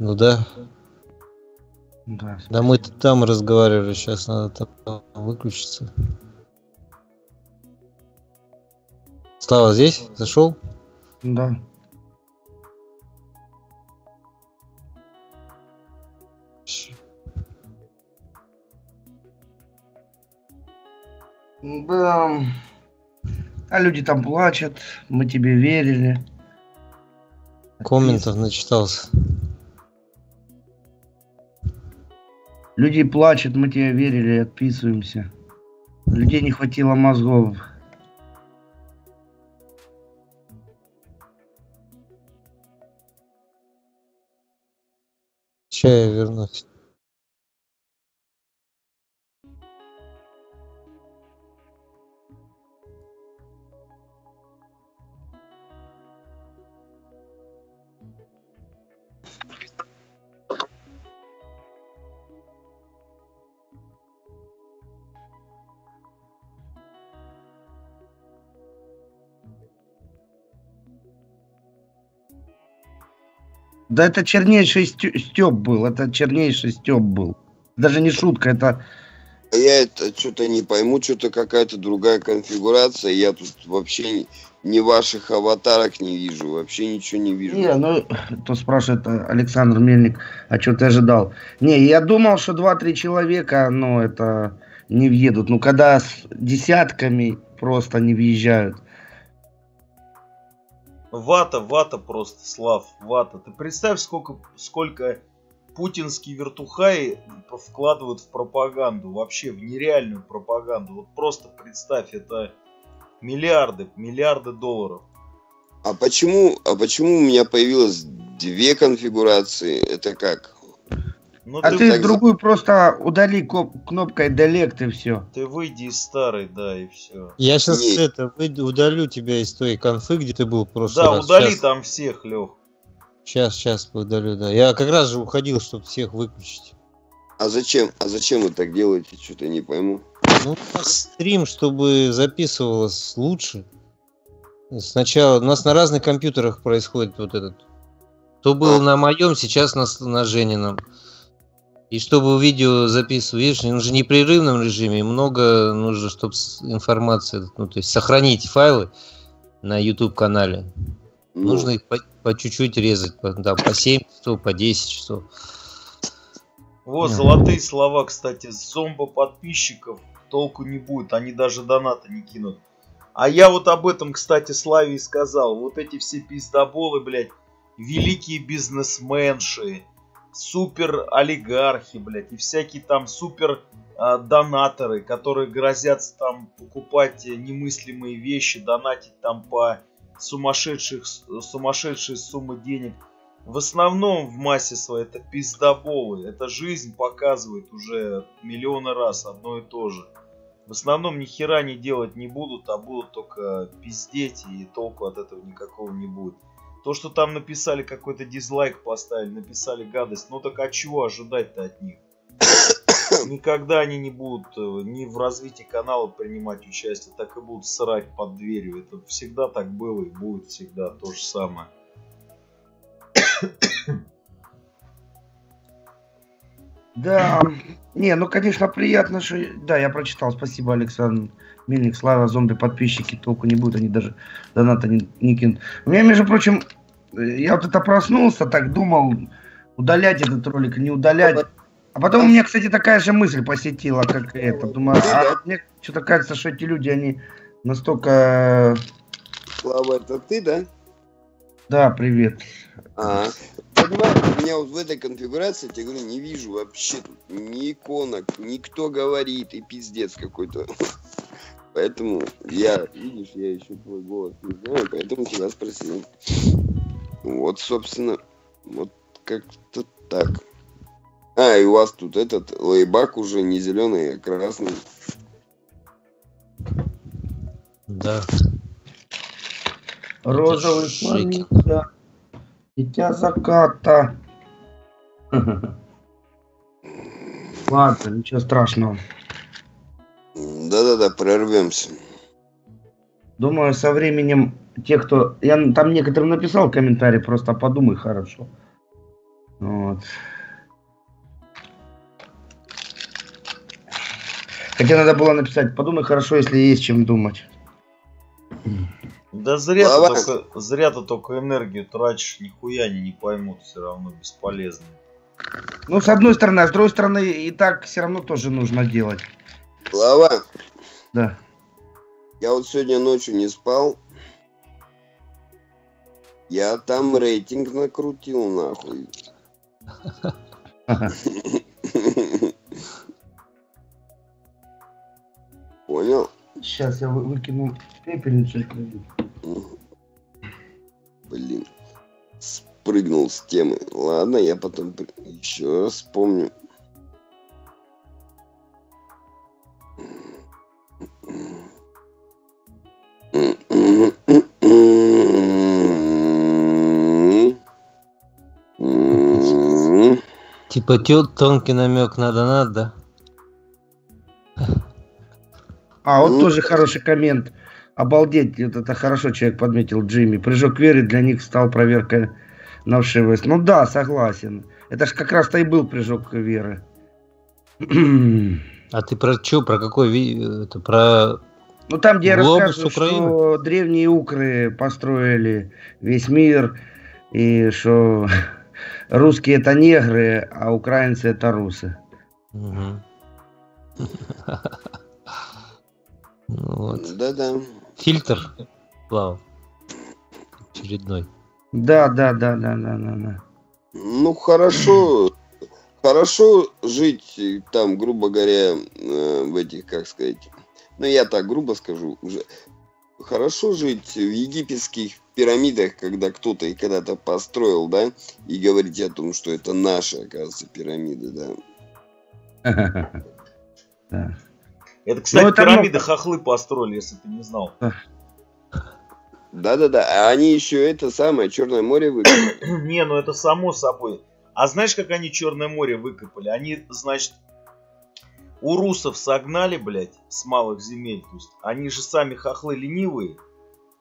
Ну да. Да, да мы-то там разговаривали, сейчас надо там выключиться. Слава здесь? Зашел? Да. Да. А люди там плачут, мы тебе верили. Комментов начитался. Люди плачут, мы тебе верили, отписываемся. Людей не хватило мозгов. Сейчас я вернусь. Да это чернейший стёб был, Даже не шутка, это... Я это что-то не пойму, что-то какая-то другая конфигурация, я тут вообще ни ваших аватарок не вижу, вообще ничего не вижу. Не, ну, то спрашивает Александр Мельник, а что ты ожидал? Не, я думал, что 2-3 человека, но это не въедут, ну, когда с десятками просто не въезжают. Вата просто, Слав, вата. Ты представь, сколько путинские вертухаи вкладывают в пропаганду, вообще в нереальную пропаганду. Вот просто представь, это миллиарды долларов. А почему у меня появилось 2 конфигурации? Это как? Ну, а ты другую просто удали кнопкой «Delete» и все. Ты выйди из старой, да, и все. Я сейчас удалю тебя из той конфы, где ты был в прошлый раз. Да, удали сейчас. Там всех, Лех. Сейчас удалю, да. Я как раз же уходил, чтобы всех выключить. А зачем вы так делаете? Что-то не пойму. Ну, стрим, чтобы записывалось лучше. Сначала у нас на разных компьютерах происходит вот этот. То был на моем, сейчас на Женином. И чтобы видео записывать, видишь, он же в непрерывном режиме, много нужно, чтобы информация, ну, то есть сохранить файлы на YouTube-канале. Ну, нужно их по чуть-чуть резать, да, по 7 часов, по 10 часов. Вот, золотые слова, кстати, с зомбо-подписчиков толку не будет, они даже донаты не кинут. А я вот об этом, кстати, Славе и сказал. Вот эти все пиздоболы, блядь, великие бизнесменши, супер олигархи, блядь, и всякие там супер донаторы, которые грозятся там покупать немыслимые вещи, донатить там по сумасшедшие суммы денег. В основном в массе своей это пиздоболы. Эта жизнь показывает уже миллионы раз одно и то же. В основном ни хера не делать не будут, а будут только пиздеть, и толку от этого никакого не будет. То, что там написали, какой-то дизлайк поставили, написали гадость. Ну так а чего ожидать-то от них? Никогда они не будут ни в развитии канала принимать участие, так и будут срать под дверью. Это всегда так было и будет всегда то же самое. Да, не, ну конечно приятно, что... Да, я прочитал, спасибо, Александр Мельник, Слава, зомби-подписчики, толку не будут, они даже доната не кинут. У меня, между прочим, я вот это проснулся, так думал, удалять этот ролик, не удалять. А потом у меня, кстати, такая же мысль посетила, как это. Думаю, а мне что-то кажется, что эти люди, они настолько... Слава, это ты, да? Да, привет. У меня вот в этой конфигурации, я тебе говорю, не вижу вообще тут ни иконок, никто говорит, и пиздец какой-то. Поэтому я, видишь, я еще твой голос не знаю, поэтому тебя спросил. Вот, собственно, вот как-то так. А, и у вас тут этот лейбак уже не зеленый, а красный. Да. Розовый шарик. Дитя заката. Ладно, ничего страшного. Да-да-да, прорвемся. Думаю, со временем те, кто... Я там некоторым написал комментарий, просто подумай хорошо. Вот. Хотя надо было написать, подумай хорошо, если есть чем думать. Да зря ты только энергию тратишь, нихуя они не поймут, все равно бесполезно. Ну, с одной стороны, а с другой стороны, и так все равно тоже нужно делать. Слава. Да. Я вот сегодня ночью не спал. Я там рейтинг накрутил, нахуй. Понял? Сейчас я выкину пепельницу. Блин. Спрыгнул с темы. Ладно, я потом еще раз вспомню. Типа тонкий намек надо. А, вот тоже хороший коммент. Обалдеть, это хорошо человек подметил, Джимми. Прыжок веры для них стал проверкой на вшивость. Ну да, согласен. Это ж как раз-то и был прыжок веры. А ты про что? Про какой? Это про... Ну там, где я рассказываю, что древние укры построили весь мир, и что русские это негры, а украинцы это русы. Вот. Да-да. Фильтр плавал. Очередной. Да. Ну хорошо, хорошо жить там, грубо говоря, в этих, как сказать, ну я так грубо скажу, уже хорошо жить в египетских пирамидах, когда кто-то и когда-то построил, да, и говорить о том, что это наши, оказывается, пирамиды, да. Это, кстати, это пирамиды хохлы построили, если ты не знал. Да-да-да, а они еще это самое, Черное море выкопали. Не, ну это само собой. А знаешь, как они Черное море выкопали? Они, значит, у русов согнали, блядь, с малых земель. То есть они же сами хохлы ленивые.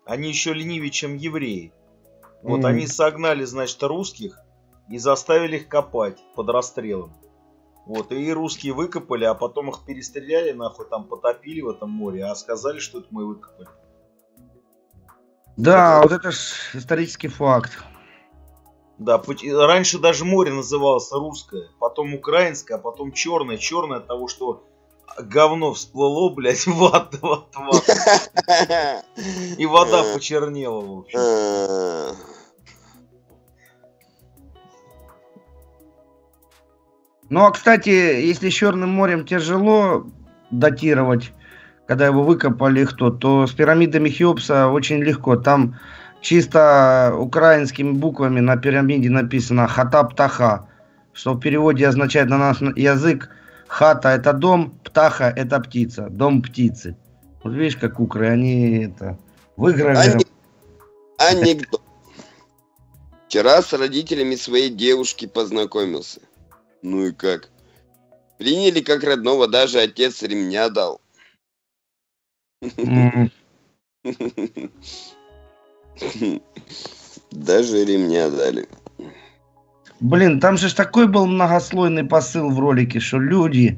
Они еще ленивее, чем евреи. Вот они согнали, значит, русских и заставили их копать под расстрелом. Вот, и русские выкопали, а потом их перестреляли, нахуй, там потопили в этом море, а сказали, что это мы выкопали. Да, вот это ж исторический факт. Да, раньше даже море называлось Русское, потом Украинское, а потом Черное. Черное от того, что говно всплыло, блядь, в ад. И вода почернела, в общем. Ну, а, кстати, если с Черным морем тяжело датировать, когда его выкопали кто, то с пирамидами Хеопса очень легко. Там чисто украинскими буквами на пирамиде написано «Хатаб-Таха», что в переводе означает на наш язык «Хата – это дом, птаха – это птица», «Дом птицы». Вот видишь, как укры, они это выиграли. Анекдот. Вчера с родителями своей девушки познакомился. Ну и как? Приняли как родного, даже отец ремня дал. Даже ремня дали. Блин, там же такой был многослойный посыл в ролике, что люди,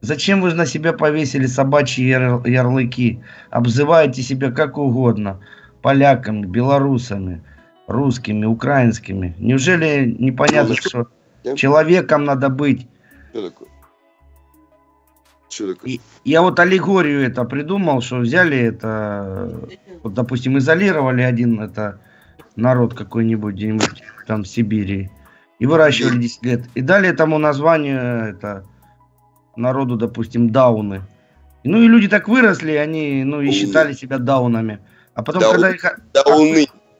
зачем вы на себя повесили собачьи ярлыки? Обзываете себя как угодно. Поляками, белорусами, русскими, украинскими. Неужели непонятно, что... Человеком надо быть. Что такое? Что такое? Я вот аллегорию это придумал, что взяли это, вот, допустим, изолировали один это народ какой-нибудь где-нибудь там в Сибири и выращивали 10 лет. И дали этому название это народу, допустим, дауны. Ну и люди так выросли, они, ну, и считали себя даунами. А потом, когда их...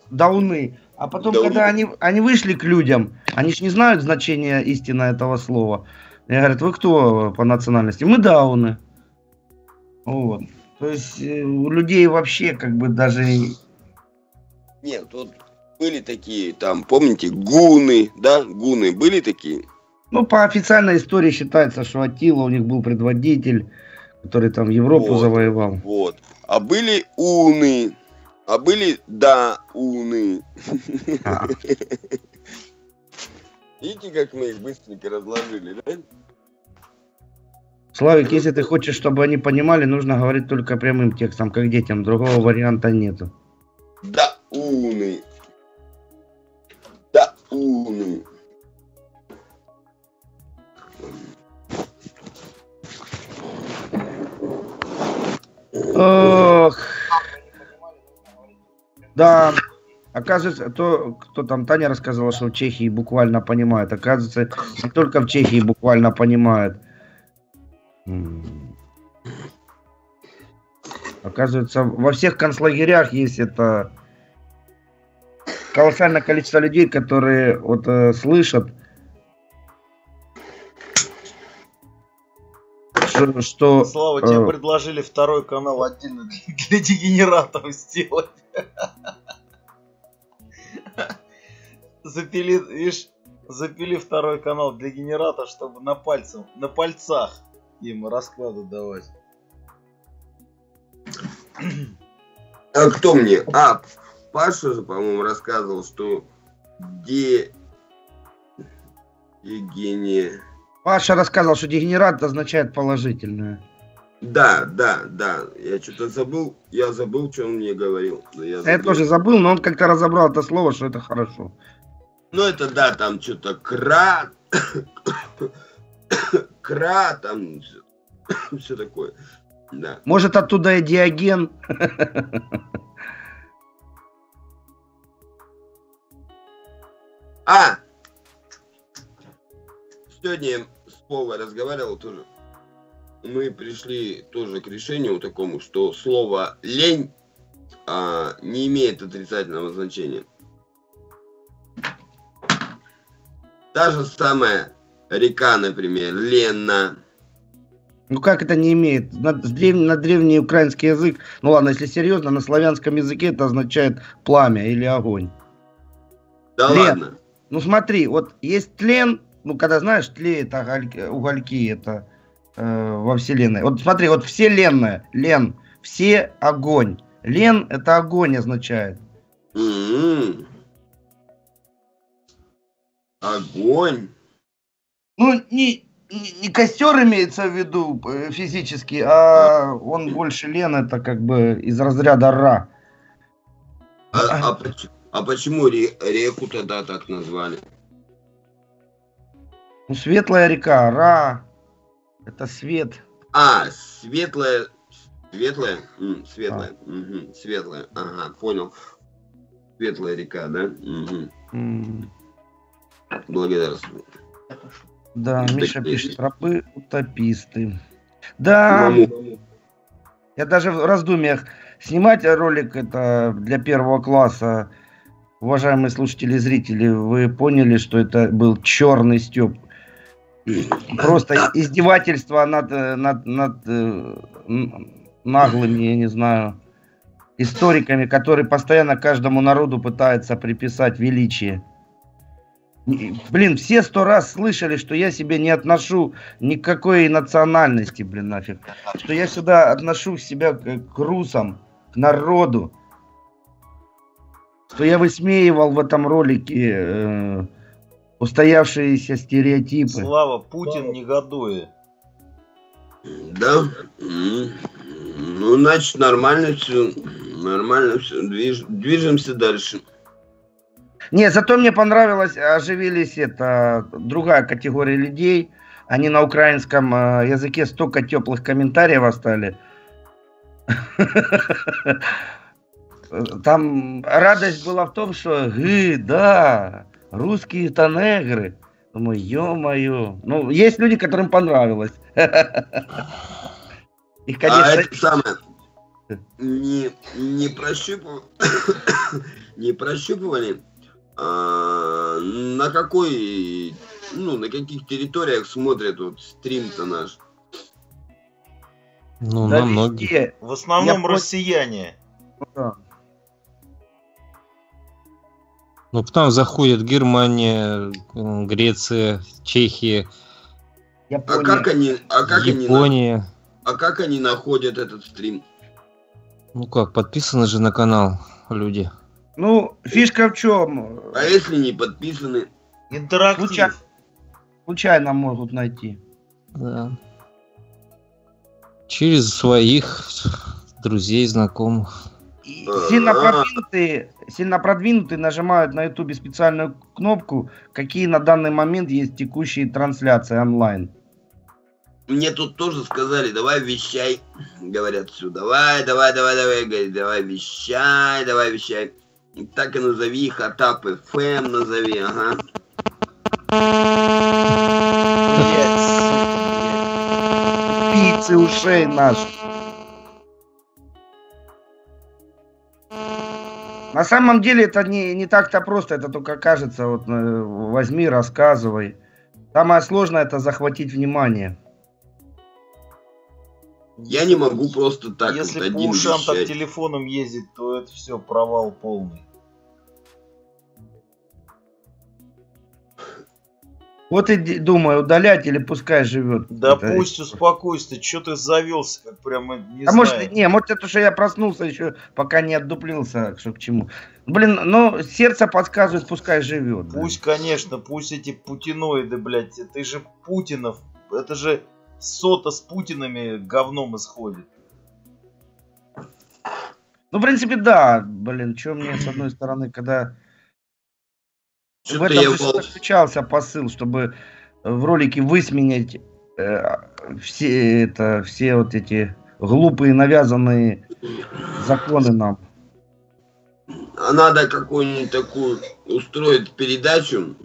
Дауны. А потом, когда они вышли к людям, они ж не знают значения истины этого слова. И говорят, вы кто по национальности? Мы дауны. Вот. То есть у людей вообще как бы даже... Нет, вот были такие, там, помните, гуны, да? Гуны были такие? Ну, по официальной истории считается, что Аттила у них был предводитель, который там Европу завоевал. Вот. А были уны... А были дауны. Видите, как мы их быстренько разложили, да? Славик, если ты хочешь, чтобы они понимали, нужно говорить только прямым текстом, как детям. Другого варианта нету. Да умный. Да умный. Ох. Да. Оказывается, то, кто там, Таня рассказывала, что в Чехии буквально понимают. Оказывается, не только в Чехии буквально понимают. Оказывается, во всех концлагерях есть это колоссальное количество людей, которые вот слышат, что... Слава, тебе предложили второй канал отдельно для дегенератов сделать. Запили, видишь, запили второй канал для генератора, чтобы на пальцах им расклады давать. А кто мне? А, Паша же, по-моему, рассказывал, что дегенерат. Паша рассказывал, что дегенерат означает положительное. Да, да, да. Я что-то забыл. Я забыл, что он мне говорил. Я тоже забыл, но он как-то разобрал это слово, что это хорошо. Ну это да, там что-то кра... кра, там все такое. Да. Может оттуда и Диоген. А! Сегодня с Вовой разговаривал тоже. Мы пришли тоже к решению такому, что слово лень не имеет отрицательного значения. Та же самая река, например, Лена. Ну как это не имеет? На древний украинский язык, ну ладно, если серьезно, на славянском языке это означает пламя или огонь. Да тлен. Ладно. Ну смотри, вот есть тлен, ну когда знаешь, тлеют угольки, это во вселенной. Вот смотри, вот вселенная, лен, все огонь. Лен это огонь означает. Огонь. Ну, не костер имеется в виду физически, а он больше лен, это как бы из разряда ра. А почему реку тогда так назвали? Ну, светлая река, ра, это свет. А, светлая, светлая, светлая, угу, светлая, ага, понял. Светлая река, да? Угу. Благодарствую. Да, утописты. Миша пишет, рабы утописты. Да, я даже в раздумьях снимать ролик это для первого класса. Уважаемые слушатели и зрители, вы поняли, что это был черный Степ. Просто издевательство над наглыми, я не знаю, историками, которые постоянно каждому народу пытаются приписать величие. Блин, все 100 раз слышали, что я себе не отношу никакой национальности, блин, нафиг. Что я всегда отношу себя к русам, к народу. Что я высмеивал в этом ролике устоявшиеся стереотипы. Слава, Путин негодует. Да? Ну, значит, нормально все. Нормально все. Движемся дальше. Не, зато мне понравилось, оживились это другая категория людей. Они на украинском языке столько теплых комментариев оставили. Там радость была в том, что да, русские-то негры. Думаю, ё-моё. Ну, есть люди, которым понравилось. Их, конечно... А это самое... Не прощупывали... на какой, ну, на каких территориях смотрят вот стрим-то наш? Ну, да, на многие. В основном россияне. Да. Ну, к нам заходят Германия, Греция, Чехия. Япония. А как они находят этот стрим? Ну как, подписаны же на канал люди. Ну, фишка в чем? А если не подписаны? Интерактив. Случайно могут найти. Да. Через своих друзей, знакомых. Сильно продвинутые нажимают на YouTube специальную кнопку, какие на данный момент есть текущие трансляции онлайн. Мне тут тоже сказали, давай вещай, говорят все, давай вещай. И так и назови, Хатап ФМ назови, ага. Yes. Пицы ушей наш. На самом деле это не так-то просто, это только кажется, вот возьми, рассказывай. Самое сложное это захватить внимание. Я не могу просто так. Если вот по ушам так телефоном ездить, то это все провал полный. Вот и думаю, удалять или пускай живет. Да пусть, успокойся, что ты завелся, как прямо не знаю. Может это, что я проснулся еще, пока не отдуплился, что к чему. Блин, ну сердце подсказывает, пускай живет. Пусть, да. Конечно, пусть эти путиноиды, блядь, это же Путинов, это же... Сота с Путинами говном исходит. Ну, в принципе, да. Блин, что мне, с одной стороны, когда... В этом заключался посыл, чтобы в ролике высмеять все вот эти глупые навязанные законы нам. А надо какую-нибудь такую устроить передачу.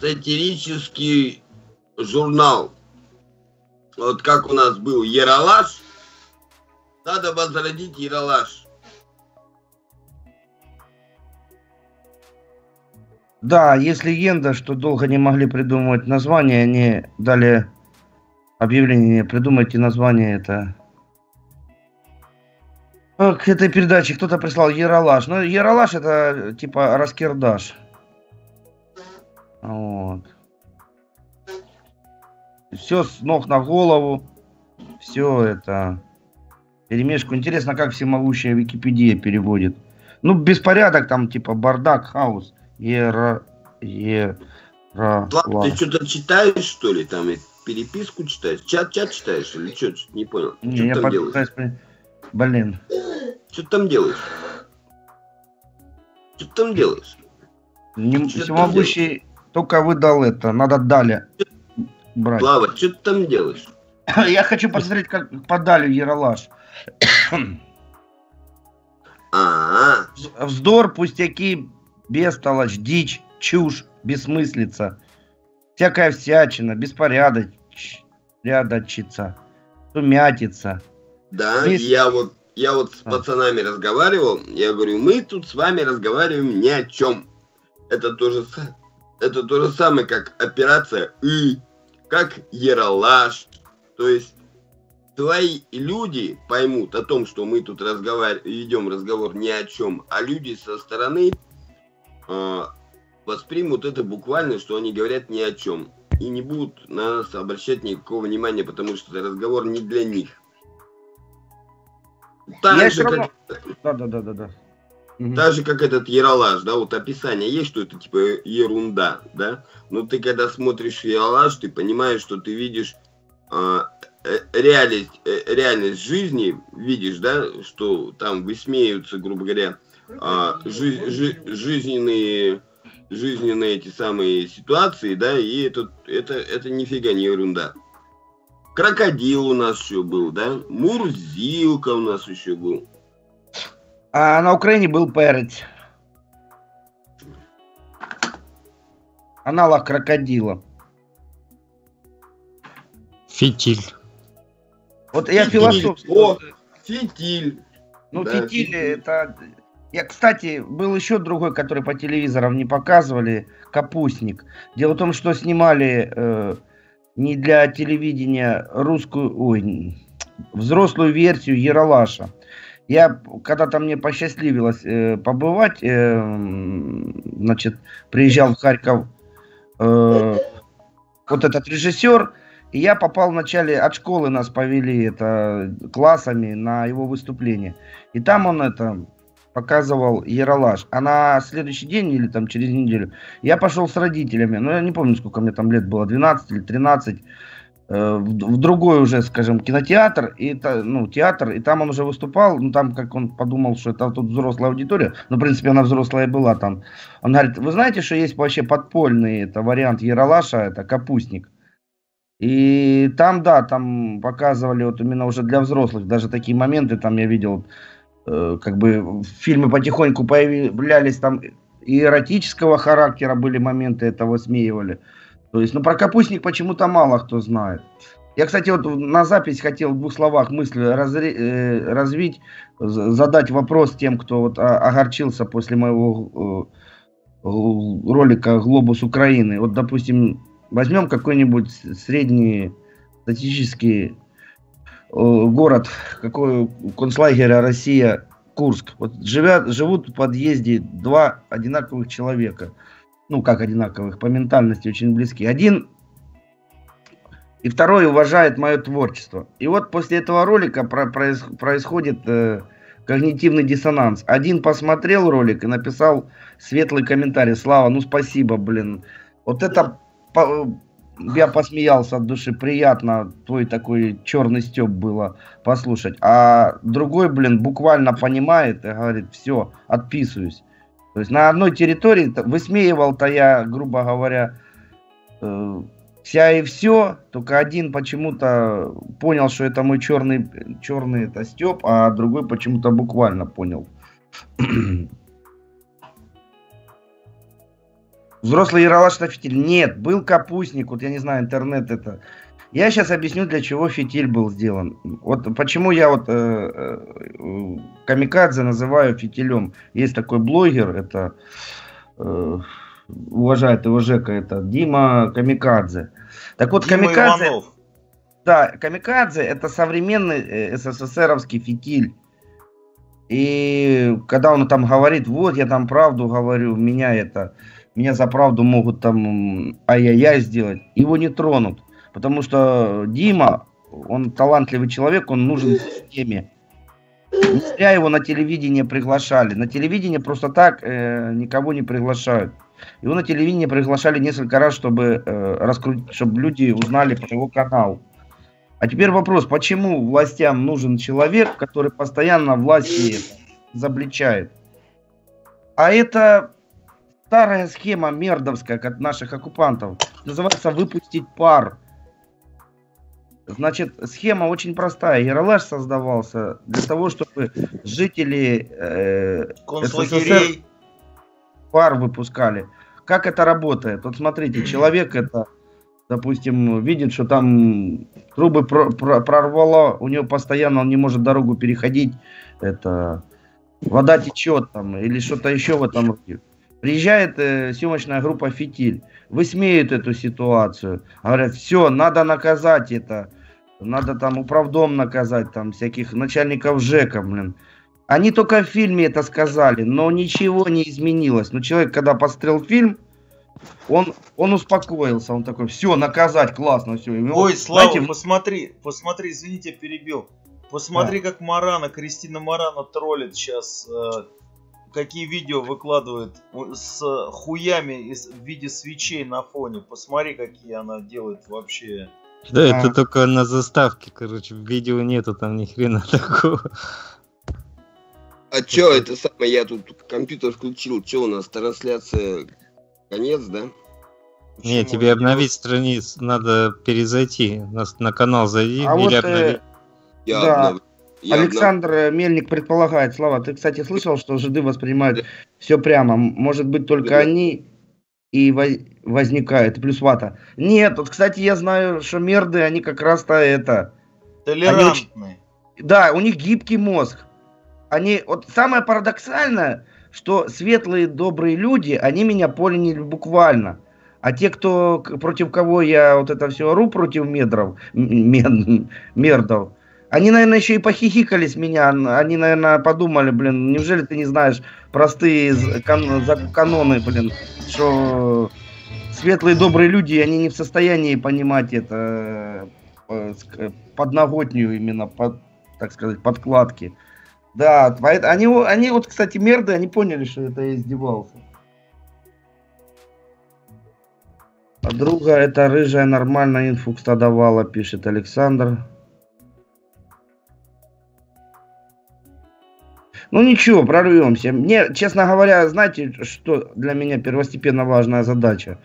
Сатирический журнал. Вот как у нас был Ералаш. Надо возродить Ералаш. Да, есть легенда, что долго не могли придумывать название. Они дали объявление, придумайте название это. К этой передаче кто-то прислал Ералаш. Ну, Ералаш это типа раскирдаш. Вот. Все с ног на голову. Все это. Перемешку. Интересно, как всемогущая Википедия переводит. Ну, беспорядок там, типа, бардак, хаос. Слава, ты что-то читаешь, что ли? Там переписку читаешь? Чат читаешь? Или что? Не понял. Что там делаешь? Блин. Что ты там делаешь? Что ты там делаешь? Всемогущий... Только выдал это, надо далее брать. Слава, что ты там делаешь? Я хочу посмотреть, как подали Ералаш. Вздор, пустяки, бестолочь, дичь, чушь, бессмыслица. Всякая всячина, беспорядочица, сумятица. Да, я вот с пацанами разговаривал, я говорю, мы тут с вами разговариваем ни о чем. Это то же самое, как операция «И», как Ералаш. То есть твои люди поймут о том, что мы тут ведем разговор ни о чем, а люди со стороны воспримут это буквально, что они говорят ни о чем. И не будут на нас обращать никакого внимания, потому что это разговор не для них. Да-да-да-да-да. Так же, как этот Ералаш, да, вот описание есть, что это типа ерунда, да, но ты когда смотришь Ералаш, ты понимаешь, что ты видишь реальность жизни, видишь, да, что там высмеются, грубо говоря, жизненные эти самые ситуации, да, и это нифига не ерунда. Крокодил у нас еще был, да, Мурзилка у нас еще был. А на Украине был перец. Аналог крокодила. Фитиль. Вот я философский. О, фитиль. Ну, да, фитиль это... Я, кстати, был еще другой, который по телевизорам не показывали. Капустник. Дело в том, что снимали не для телевидения взрослую версию Ералаша. Я когда-то мне посчастливилось побывать, значит, приезжал в Харьков вот этот режиссер, и я попал вначале, от школы нас повели классами на его выступление. И там он показывал Ералаш, а на следующий день или там через неделю я пошел с родителями, но я не помню, сколько мне там лет было, 12 или 13, в другой уже, скажем, кинотеатр, и, ну, театр, и там он уже выступал, ну, там, как он подумал, что это тут взрослая аудитория, но, в принципе, она взрослая была там. Он говорит, вы знаете, что есть вообще подпольный это вариант Ералаша, это Капустник. И там, да, там показывали вот именно уже для взрослых, даже такие моменты там я видел, как бы фильмы потихоньку появлялись там и эротического характера, были моменты, это высмеивали. То есть, ну, про Капустник почему-то мало кто знает. Я, кстати, вот на запись хотел в двух словах мысль развить, задать вопрос тем, кто вот огорчился после моего ролика «Глобус Украины». Вот, допустим, возьмем какой-нибудь средний статистический город, какой концлагеря Россия, Курск. Вот живут в подъезде два одинаковых человека. Ну, как одинаковых, по ментальности очень близки. Один и второй уважает мое творчество. И вот после этого ролика происходит когнитивный диссонанс. Один посмотрел ролик и написал светлый комментарий. Слава, ну спасибо, блин. Вот это я посмеялся от души. Приятно, твой такой черный стёб было послушать. А другой, блин, буквально понимает и говорит, все, отписываюсь. То есть на одной территории высмеивал-то я, грубо говоря, вся и все, только один почему-то понял, что это мой черный это стёб, а другой почему-то буквально понял. Взрослый Ералаш на Фитиль. Нет, был Капустник, вот я не знаю, интернет это. Я сейчас объясню, для чего Фитиль был сделан. Вот почему я вот Камикадзе называю Фитилем. Есть такой блогер, это уважает его Жека, это Дима Камикадзе. Так вот, Дима Камикадзе, Иванов. Да, Камикадзе это современный СССРовский Фитиль. И когда он там говорит, вот я там правду говорю, меня за правду могут там ай-яй-яй сделать, его не тронут. Потому что Дима, он талантливый человек, он нужен системе. Не зря его на телевидение приглашали. На телевидение просто так никого не приглашают. Его на телевидение приглашали несколько раз, чтобы раскрутить, чтобы люди узнали про его канал. А теперь вопрос, почему властям нужен человек, который постоянно власти изобличает? А это старая схема мердовская от наших оккупантов. Называется «выпустить пар». Значит, схема очень простая. Ералаш создавался для того, чтобы жители СССР пар выпускали. Как это работает? Вот смотрите, человек это, допустим, видит, что там трубы прорвало, у него постоянно он не может дорогу переходить, это вода течет там или что-то еще в этом роде. Приезжает съемочная группа «Фитиль», высмеют эту ситуацию, говорят, все, надо наказать это, надо там управдом наказать, там всяких начальников ЖЭКа, блин. Они только в фильме это сказали, но ничего не изменилось. Но человек, когда посмотрел фильм, он успокоился, он такой, все, наказать, классно, все. Ой, вот, Слава, знаете, посмотри, извините, перебил, посмотри, да, как Марана, Кристина Марана троллит сейчас. Какие видео выкладывают с хуями в виде свечей на фоне. Посмотри, какие она делает вообще. Да, это только на заставке, короче. В видео нету там ни хрена такого. А чё это самое? Я тут компьютер включил. Чё у нас? Трансляция конец, да? Почему? Не, тебе обновить страницу. Надо перезайти. На канал зайди. А или вот, обнови. Я, да, обновлю. Александр Мельник предполагает, Слава, ты, кстати, слышал, что жиды воспринимают, да, все прямо, может быть, только, да, они и возникают, плюс вата. Нет, вот, кстати, я знаю, что мерды, они как раз-то это... толерантные. Они, да, у них гибкий мозг. Они, вот самое парадоксальное, что светлые, добрые люди, они меня поняли буквально. А те, кто, против кого я вот это все ору, против мердов, они, наверное, еще и похихикали с меня. Они, наверное, подумали, блин, неужели ты не знаешь простые каноны, блин, что светлые добрые люди, они не в состоянии понимать это подноготню именно, так сказать, подкладки. Да, они вот, кстати, мерды, они поняли, что это я издевался. Подруга, это рыжая, нормально инфукста давала, пишет Александр. Ну ничего, прорвемся. Мне, честно говоря, знаете, что для меня первостепенно важная задача?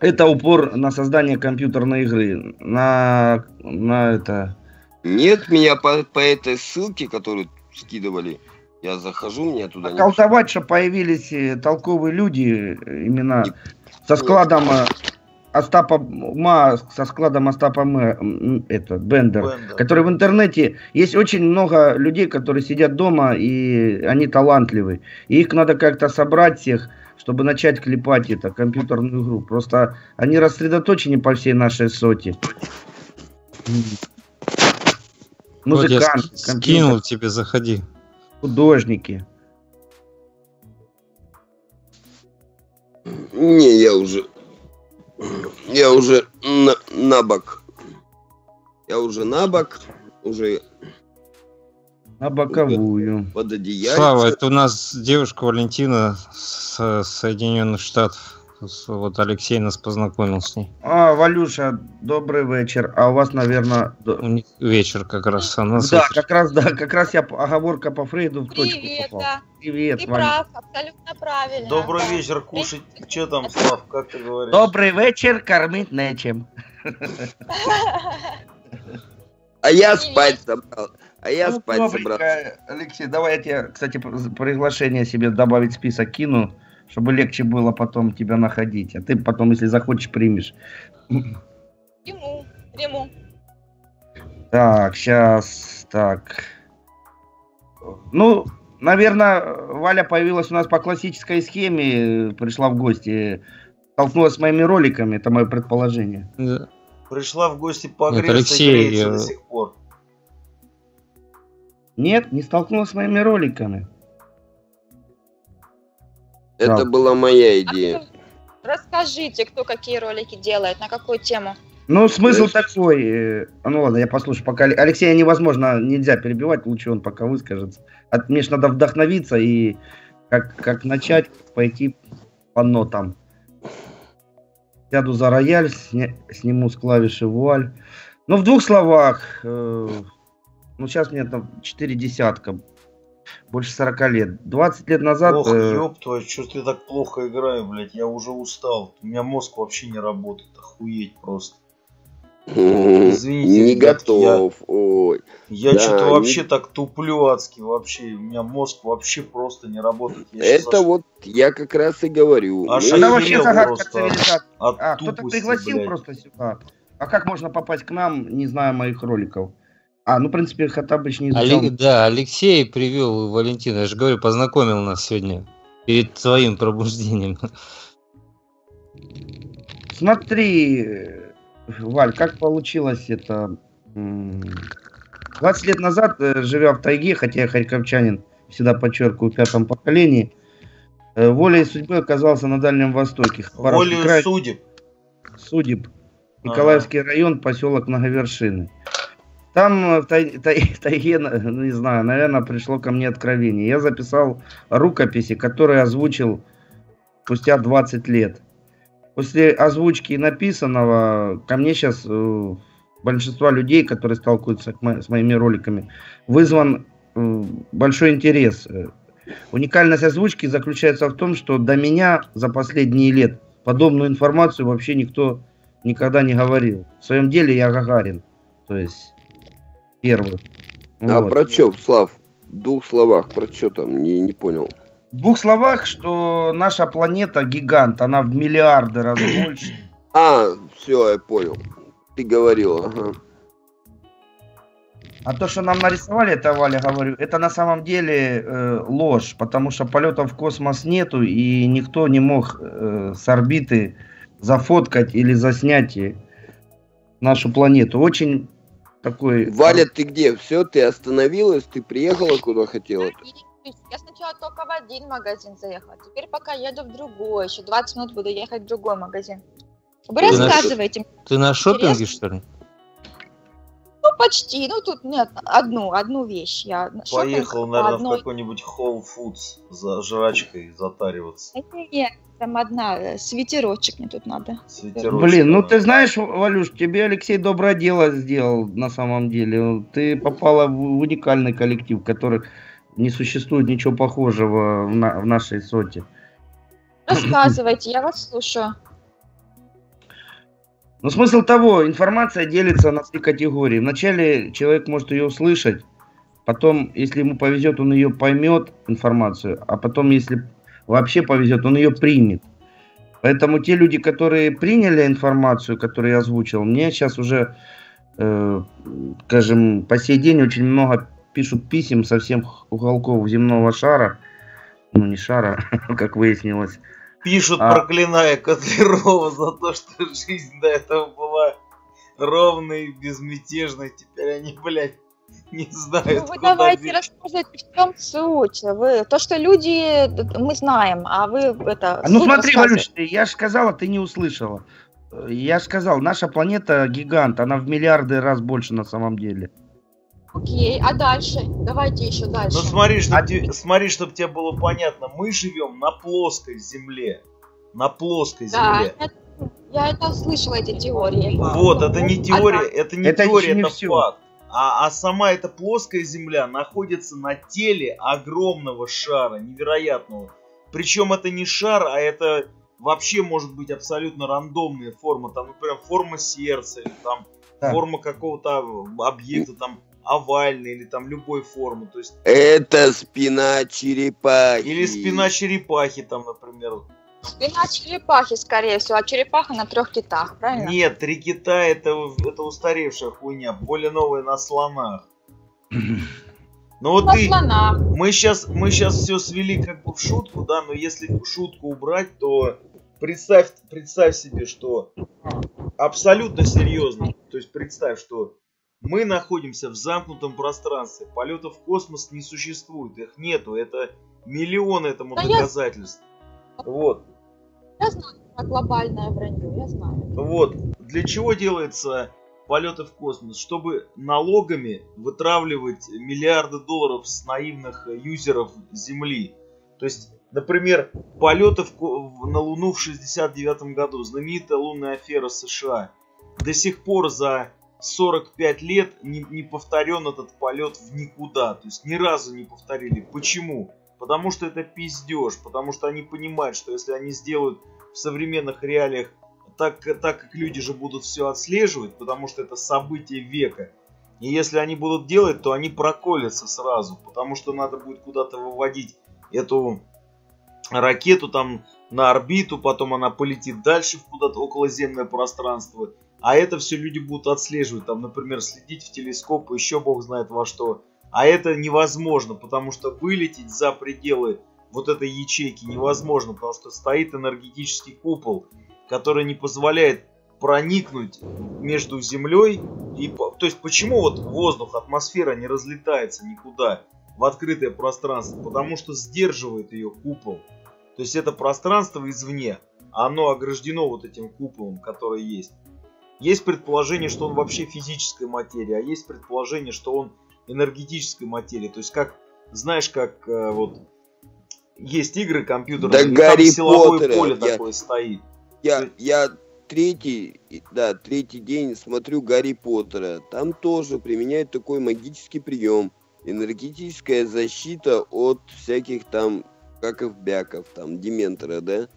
Это упор на создание компьютерной игры. На это... Нет, меня по этой ссылке, которую скидывали, я захожу, мне туда... А колдовать же появились толковые люди, именно... Со складом Остапа Ма, со складом Остапа Ма, это, Бендер, который в интернете, есть очень много людей, которые сидят дома, и они талантливы. И их надо как-то собрать всех, чтобы начать клепать это, компьютерную игру. Просто они рассредоточены по всей нашей соте. Музыкант, скинул тебе, заходи. Художники. Не, я уже на бок. Я уже на бок, уже... На боковую. Под одеяльце. Слава, это у нас девушка Валентина с Соединенных Штатов. Вот Алексей нас познакомил с ней. А, Валюша, добрый вечер. А у вас, наверное... У них вечер как раз. А нас как раз я оговорка по Фрейду в точку попал. Да. Привет, ты прав, абсолютно правильно. Добрый вечер, кушать. Че там, Слав, как ты говоришь? Добрый вечер, кормить нечем. А я спать собрал. Алексей, давай я тебе, кстати, приглашение себе добавить в список кину, чтобы легче было потом тебя находить. А ты потом, если захочешь, примешь. Приму. Так, сейчас, так. Ну, наверное, Валя появилась у нас по классической схеме. Пришла в гости. Столкнулась с моими роликами. Это мое предположение. Да. Пришла в гости по агрессии до сих пор. Нет, не столкнулась с моими роликами. Это была моя идея. Расскажите, кто какие ролики делает, на какую тему. Ну, смысл такой. Ну ладно, я послушаю, пока Алексея невозможно, нельзя перебивать, лучше он пока выскажется. Мне же надо вдохновиться и как начать пойти по нотам. Сяду за рояль, сниму с клавиши вуаль. Ну, в двух словах, ну сейчас мне там 4 десятка. Больше 40 лет. 20 лет назад... Ох, ёб твою, чё ты так плохо играю, блядь, я уже устал. У меня мозг вообще не работает, охуеть просто. Извините, не ребят, готов. Ой. Я да, что-то вообще так туплю адски, вообще. У меня мозг вообще просто не работает. Это вот я как раз и говорю. Аж это вообще загадка цивилизации. Кто-то пригласил, блядь, просто сюда. А как можно попасть к нам, не зная моих роликов? А, ну, в принципе, Хатабыч не изучал. Да, Алексей привел Валентина. Я же говорю, познакомил нас сегодня перед твоим пробуждением. Смотри, Валь, как получилось это. 20 лет назад, живя в тайге, хотя я харьковчанин, всегда подчеркиваю, в 5-м поколении, волей судьбы оказался на Дальнем Востоке. Волей судеб. Николаевский район, поселок Многовершины. Там в тайге, не знаю, наверное, пришло ко мне откровение. Я записал рукописи, которые озвучил спустя 20 лет. После озвучки написанного ко мне сейчас большинство людей, которые сталкиваются с моими роликами, вызван большой интерес. Уникальность озвучки заключается в том, что до меня за последние лет подобную информацию вообще никто никогда не говорил. В своем деле я Гагарин, то есть... Первый. А вот. Про чё, Слав? В двух словах, про чё там? Не понял. В двух словах, что наша планета гигант, она в миллиарды раз больше. А, все, я понял. Ты говорил, ага. А то, что нам нарисовали, это, Валя, говорю, это на самом деле ложь, потому что полетов в космос нету, и никто не мог с орбиты зафоткать или заснять нашу планету. Очень... Такой... Валя, ты где? Все, ты остановилась, ты приехала куда хотела? Я сначала только в один магазин заехала, теперь пока еду в другой, еще 20 минут буду ехать в другой магазин. Вы рассказываете. Ты на шопинге, что ли? Ну, почти. Ну, тут нет, одну вещь. Я поехал, наверное, в какой-нибудь Whole Foods за жрачкой затариваться. Нет, там одна, свитерочек мне тут надо. Свитерочек, блин, да. Ну ты знаешь, Валюш, тебе Алексей доброе дело сделал на самом деле. Ты попала в уникальный коллектив, в котором не существует ничего похожего в нашей соте. Рассказывайте, я вас слушаю. Но смысл того, информация делится на три категории. Вначале человек может ее услышать, потом, если ему повезет, он ее поймет, информацию, а потом, если вообще повезет, он ее примет. Поэтому те люди, которые приняли информацию, которую я озвучил, мне сейчас уже, скажем, по сей день очень много пишут писем со всех уголков земного шара, ну не шара, как выяснилось. Пишут, проклиная Котлярова за то, что жизнь до этого была ровной, безмятежной. Теперь они, блядь, не знают, ну, вы давайте рассказывайте, в чем суть. Вы, то, что люди, мы знаем, а вы это... Ну смотри, Валюш, я же сказала, ты не услышала. Я же сказал, наша планета гигант, она в миллиарды раз больше на самом деле. Окей, а дальше? Давайте еще дальше. Ну смотри, чтобы тебе было понятно. Мы живем на плоской земле. На плоской земле. Да, я это слышала, эти теории. Вот, это не теория, это факт. А сама эта плоская земля находится на теле огромного шара, невероятного. Причем это не шар, а это вообще может быть абсолютно рандомная форма. Там, например, форма сердца, или там форма какого-то объекта, там... овальной или там любой формы, то есть... Это спина черепахи. Или спина черепахи там, например. Спина черепахи, скорее всего, а черепаха на 3 китах, правильно? Нет, 3 кита это устаревшая хуйня, более новая на слонах. Ну вот ты... Мы сейчас все свели как бы в шутку, да, но если шутку убрать, то представь себе, что абсолютно серьезно, то есть представь, что мы находимся в замкнутом пространстве. Полетов в космос не существует. Их нету. Это миллионы этому доказательств. Вот. Я знаю про глобальное вранье. Я знаю. Вот. Для чего делается полеты в космос? Чтобы налогами вытравливать миллиарды долларов с наивных юзеров Земли. То есть, например, полеты на Луну в 1969 году. Знаменитая лунная афера США. До сих пор за 45 лет не повторен этот полет в никуда. То есть ни разу не повторили. Почему? Потому что это пиздеж. Потому что они понимают, что если они сделают в современных реалиях так как люди же будут все отслеживать, потому что это событие века. И если они будут делать, то они проколятся сразу. Потому что надо будет куда-то выводить эту ракету там на орбиту. Потом она полетит дальше в куда-то околоземное пространство. А это все люди будут отслеживать, там, например, следить в телескоп, еще бог знает во что. А это невозможно, потому что вылететь за пределы вот этой ячейки невозможно, потому что стоит энергетический купол, который не позволяет проникнуть между землей и... То есть почему вот воздух, атмосфера не разлетается никуда в открытое пространство? Потому что сдерживает ее купол. То есть это пространство извне, оно ограждено вот этим куполом, который есть. Есть предположение, что он вообще физической материи, а есть предположение, что он энергетической материи. То есть, как, знаешь, как вот есть игры компьютерные, да, там силовое поле такое стоит. Я третий день смотрю Гарри Поттера. Там тоже применяют такой магический прием. Энергетическая защита от всяких там каков-бяков, там, дементора, да?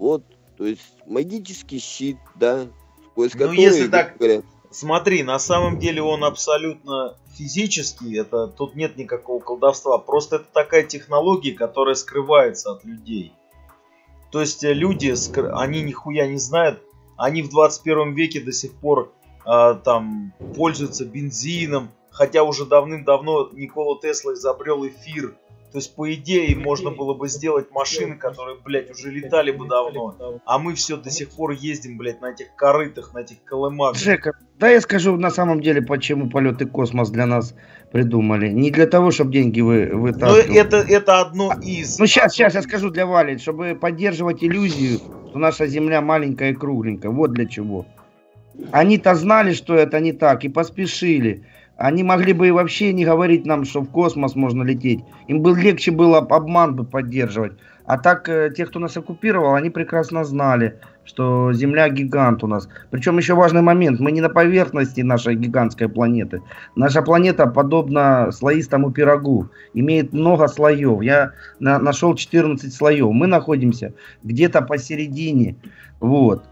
Вот, то есть магический щит, да? Ну, если так, смотри, на самом деле он абсолютно физический, это тут нет никакого колдовства, просто это такая технология, которая скрывается от людей. То есть люди, они нихуя не знают, они в 21 веке до сих пор там пользуются бензином, хотя уже давным-давно Никола Тесла изобрел эфир. То есть, по идее, можно было бы сделать машины, которые, блядь, уже летали бы давно. А мы все до сих пор ездим, блядь, на этих корытах, на этих колымаках. Жека, да я скажу на самом деле, почему полеты космос для нас придумали. Не для того, чтобы деньги вытаскивали. Ну, это одно из... Ну, сейчас я скажу для Вали, чтобы поддерживать иллюзию, что наша Земля маленькая и кругленькая. Вот для чего. Они-то знали, что это не так, и поспешили. Они могли бы и вообще не говорить нам, что в космос можно лететь. Им бы легче было обман бы поддерживать. А так, те, кто нас оккупировал, они прекрасно знали, что Земля гигант у нас. Причем еще важный момент. Мы не на поверхности нашей гигантской планеты. Наша планета подобна слоистому пирогу. Имеет много слоев. Я нашел 14 слоев. Мы находимся где-то посередине. Вот.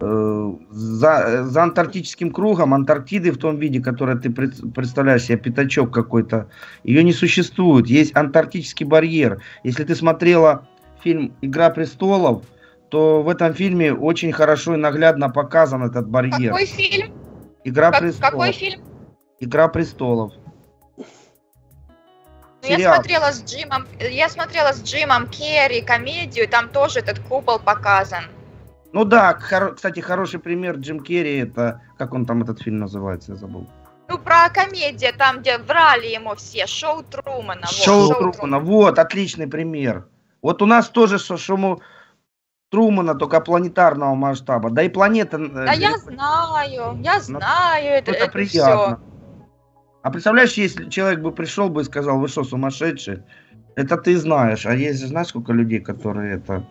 За антарктическим кругом Антарктиды в том виде, который ты представляешь себе, пятачок какой-то, ее не существует. Есть антарктический барьер. Если ты смотрела фильм «Игра престолов», то в этом фильме очень хорошо и наглядно показан этот барьер. Какой фильм? «Игра престолов». Какой фильм? «Игра престолов». Я смотрела с Джимом Керри комедию, там тоже этот купол показан. Ну да, кстати, хороший пример Джим Керри, это, как он там, этот фильм называется, я забыл. Ну, про комедию, там, где врали ему все, Шоу Трумана. Шоу Трумана, вот, отличный пример. Вот у нас тоже Шоу Трумана, только планетарного масштаба, да и планета... Да я знаю, это приятно. Все. А представляешь, если человек бы пришел бы и сказал, вы что, сумасшедший? Это ты знаешь, а есть, знаешь, сколько людей, которые это...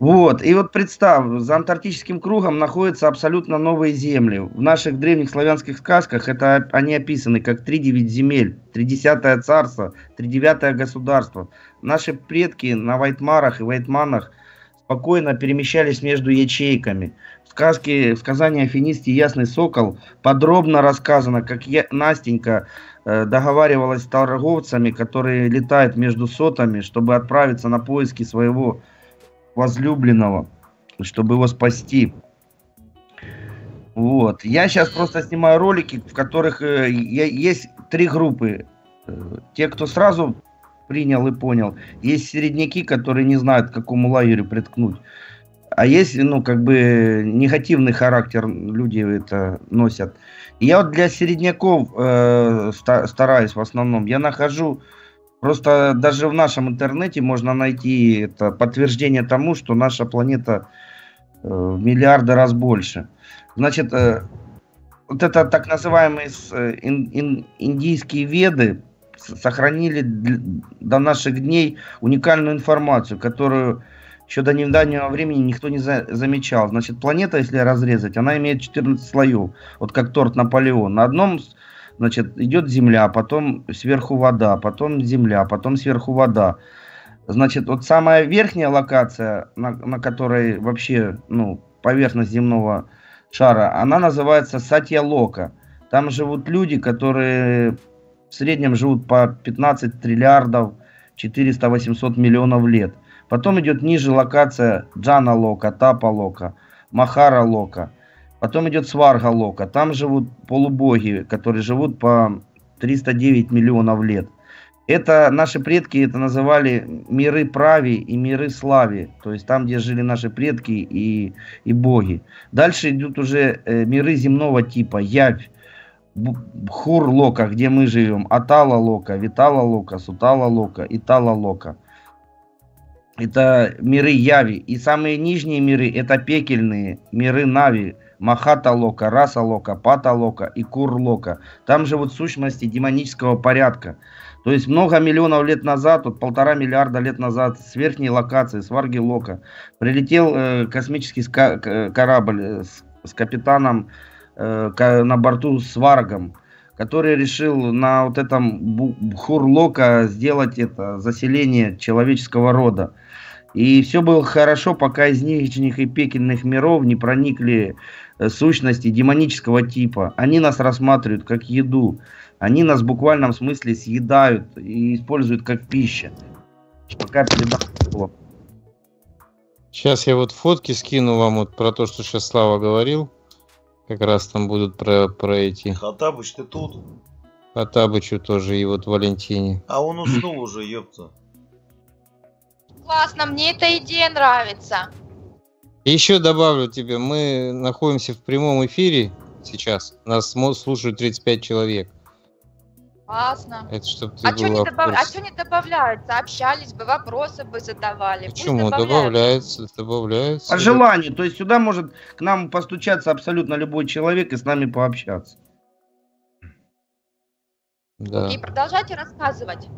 Вот, и вот представь, за антарктическим кругом находятся абсолютно новые земли. В наших древних славянских сказках это они описаны как 39 земель, 30-е царство, 39-е государство. Наши предки на вайтмарах и вайтманах спокойно перемещались между ячейками. В сказании о Финисте «Ясный Сокол» подробно рассказано, как Настенька договаривалась с торговцами, которые летают между сотами, чтобы отправиться на поиски своего возлюбленного, чтобы его спасти. Вот. Я сейчас просто снимаю ролики, в которых есть три группы. Те, кто сразу принял и понял. Есть середняки, которые не знают, к какому лагерю приткнуть. А есть, ну, как бы, негативный характер люди это носят. И я вот для середняков стараюсь в основном. Я нахожу... Просто даже в нашем интернете можно найти это подтверждение тому, что наша планета в миллиарды раз больше. Значит, вот это так называемые индийские веды сохранили до наших дней уникальную информацию, которую еще до недавнего времени никто не замечал. Значит, планета, если разрезать, она имеет 14 слоев, вот как торт Наполеон. На одном... Значит, идет земля, потом сверху вода, потом земля, потом сверху вода. Значит, вот самая верхняя локация, на которой вообще, ну, поверхность земного шара, она называется Сатья-Лока. Там живут люди, которые в среднем живут по 15 триллиардов 400-800 миллионов лет. Потом идет ниже локация Джана-Лока, Тапа-Лока, Махара-Лока. Потом идет Сварга-Лока. Там живут полубоги, которые живут по 309 миллионов лет. Это наши предки это называли миры прави и миры слави. То есть там, где жили наши предки и боги. Дальше идут уже миры земного типа. Явь, Бхур-Лока, где мы живем. Атала-Лока, Витала-Лока, Сутала-Лока, Итала-Лока. Это миры Яви. И самые нижние миры это пекельные миры Нави. Махата-Лока, Раса-Лока, Пата-Лока и Кур-Лока. Там живут сущности демонического порядка. То есть много миллионов лет назад, вот 1,5 миллиарда лет назад, с верхней локации, с Варги-Лока, прилетел космический корабль с капитаном на борту Сваргом, который решил на вот этом Бхур-Лока сделать это заселение человеческого рода. И все было хорошо, пока из нижних и пекельных миров не проникли сущности демонического типа. Они нас рассматривают как еду. Они нас в буквальном смысле съедают и используют как пища. Пока передам. Сейчас я вот фотки скину вам вот про то, что сейчас Слава говорил. Как раз там будут про эти... Хатабыч, ты тут? Хатабычу тоже и вот Валентине. А он уснул уже, ёпта. Классно, мне эта идея нравится. Еще добавлю тебе, мы находимся в прямом эфире сейчас. Нас слушают 35 человек. Классно. Это чтобы ты была что не добавляется? Общались бы, вопросы бы задавали. Почему? Добавляется. По желанию. То есть сюда может к нам постучаться абсолютно любой человек и с нами пообщаться. Да. И продолжайте рассказывать.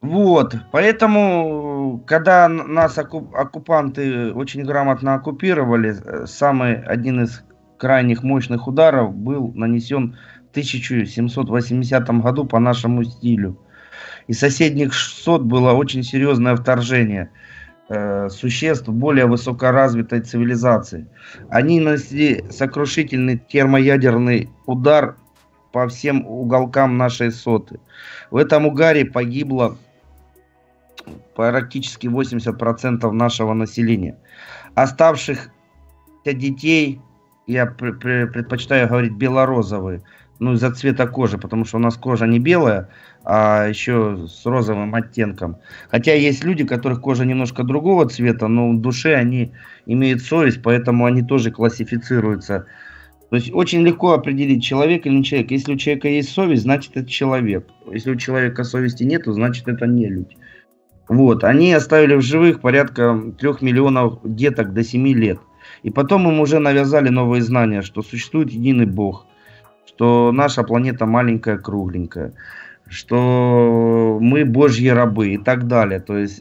Вот, поэтому, когда нас оккупанты очень грамотно оккупировали, самый один из крайних мощных ударов был нанесен в 1780 году по нашему стилю. И соседних 600 было очень серьезное вторжение существ более высокоразвитой цивилизации. Они нанесли сокрушительный термоядерный удар по всем уголкам нашей соты. В этом угаре погибло практически 80% нашего населения. Оставшихся детей, я предпочитаю говорить белорозовые, ну из-за цвета кожи, потому что у нас кожа не белая, а еще с розовым оттенком. Хотя есть люди, которых кожа немножко другого цвета, но в душе они имеют совесть, поэтому они тоже классифицируются. То есть очень легко определить, человек или не человек. Если у человека есть совесть, значит это человек. Если у человека совести нету, значит это не люди. Вот, они оставили в живых порядка 3 миллионов деток до 7 лет. И потом им уже навязали новые знания, что существует единый Бог, что наша планета маленькая, кругленькая, что мы божьи рабы и так далее. То есть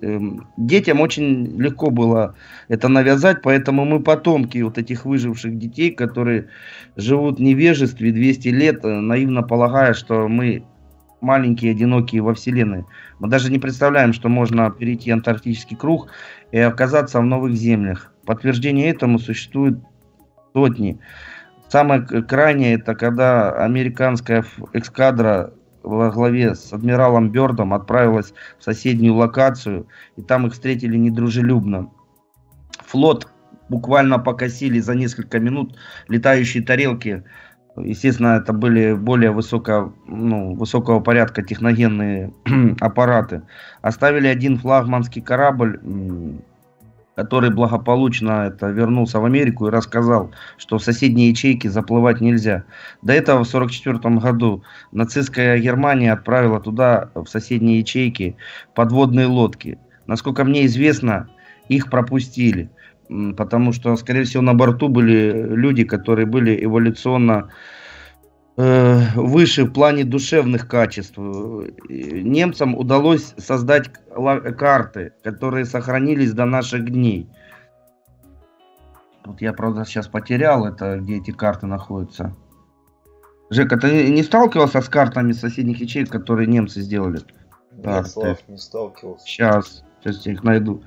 детям очень легко было это навязать, поэтому мы потомки вот этих выживших детей, которые живут в невежестве 200 лет, наивно полагая, что мы маленькие, одинокие во Вселенной. Мы даже не представляем, что можно перейти антарктический круг и оказаться в новых землях. Подтверждение этому существует сотни. Самое крайнее, это когда американская эскадра во главе с адмиралом Бёрдом отправилась в соседнюю локацию, и там их встретили недружелюбно. Флот буквально покосили за несколько минут летающие тарелки. Естественно, это были более высокого порядка техногенные аппараты. Оставили один флагманский корабль, который благополучно вернулся в Америку и рассказал, что в соседние ячейки заплывать нельзя. До этого в 1944 году нацистская Германия отправила туда, в соседние ячейки, подводные лодки. Насколько мне известно, их пропустили. Потому что, скорее всего, на борту были люди, которые были эволюционно выше в плане душевных качеств. Немцам удалось создать карты, которые сохранились до наших дней. Вот я, правда, сейчас потерял, это где эти карты находятся. Жека, ты не сталкивался с картами соседних ячеек, которые немцы сделали? Нет, Слав, не сталкивался. Сейчас я их найду.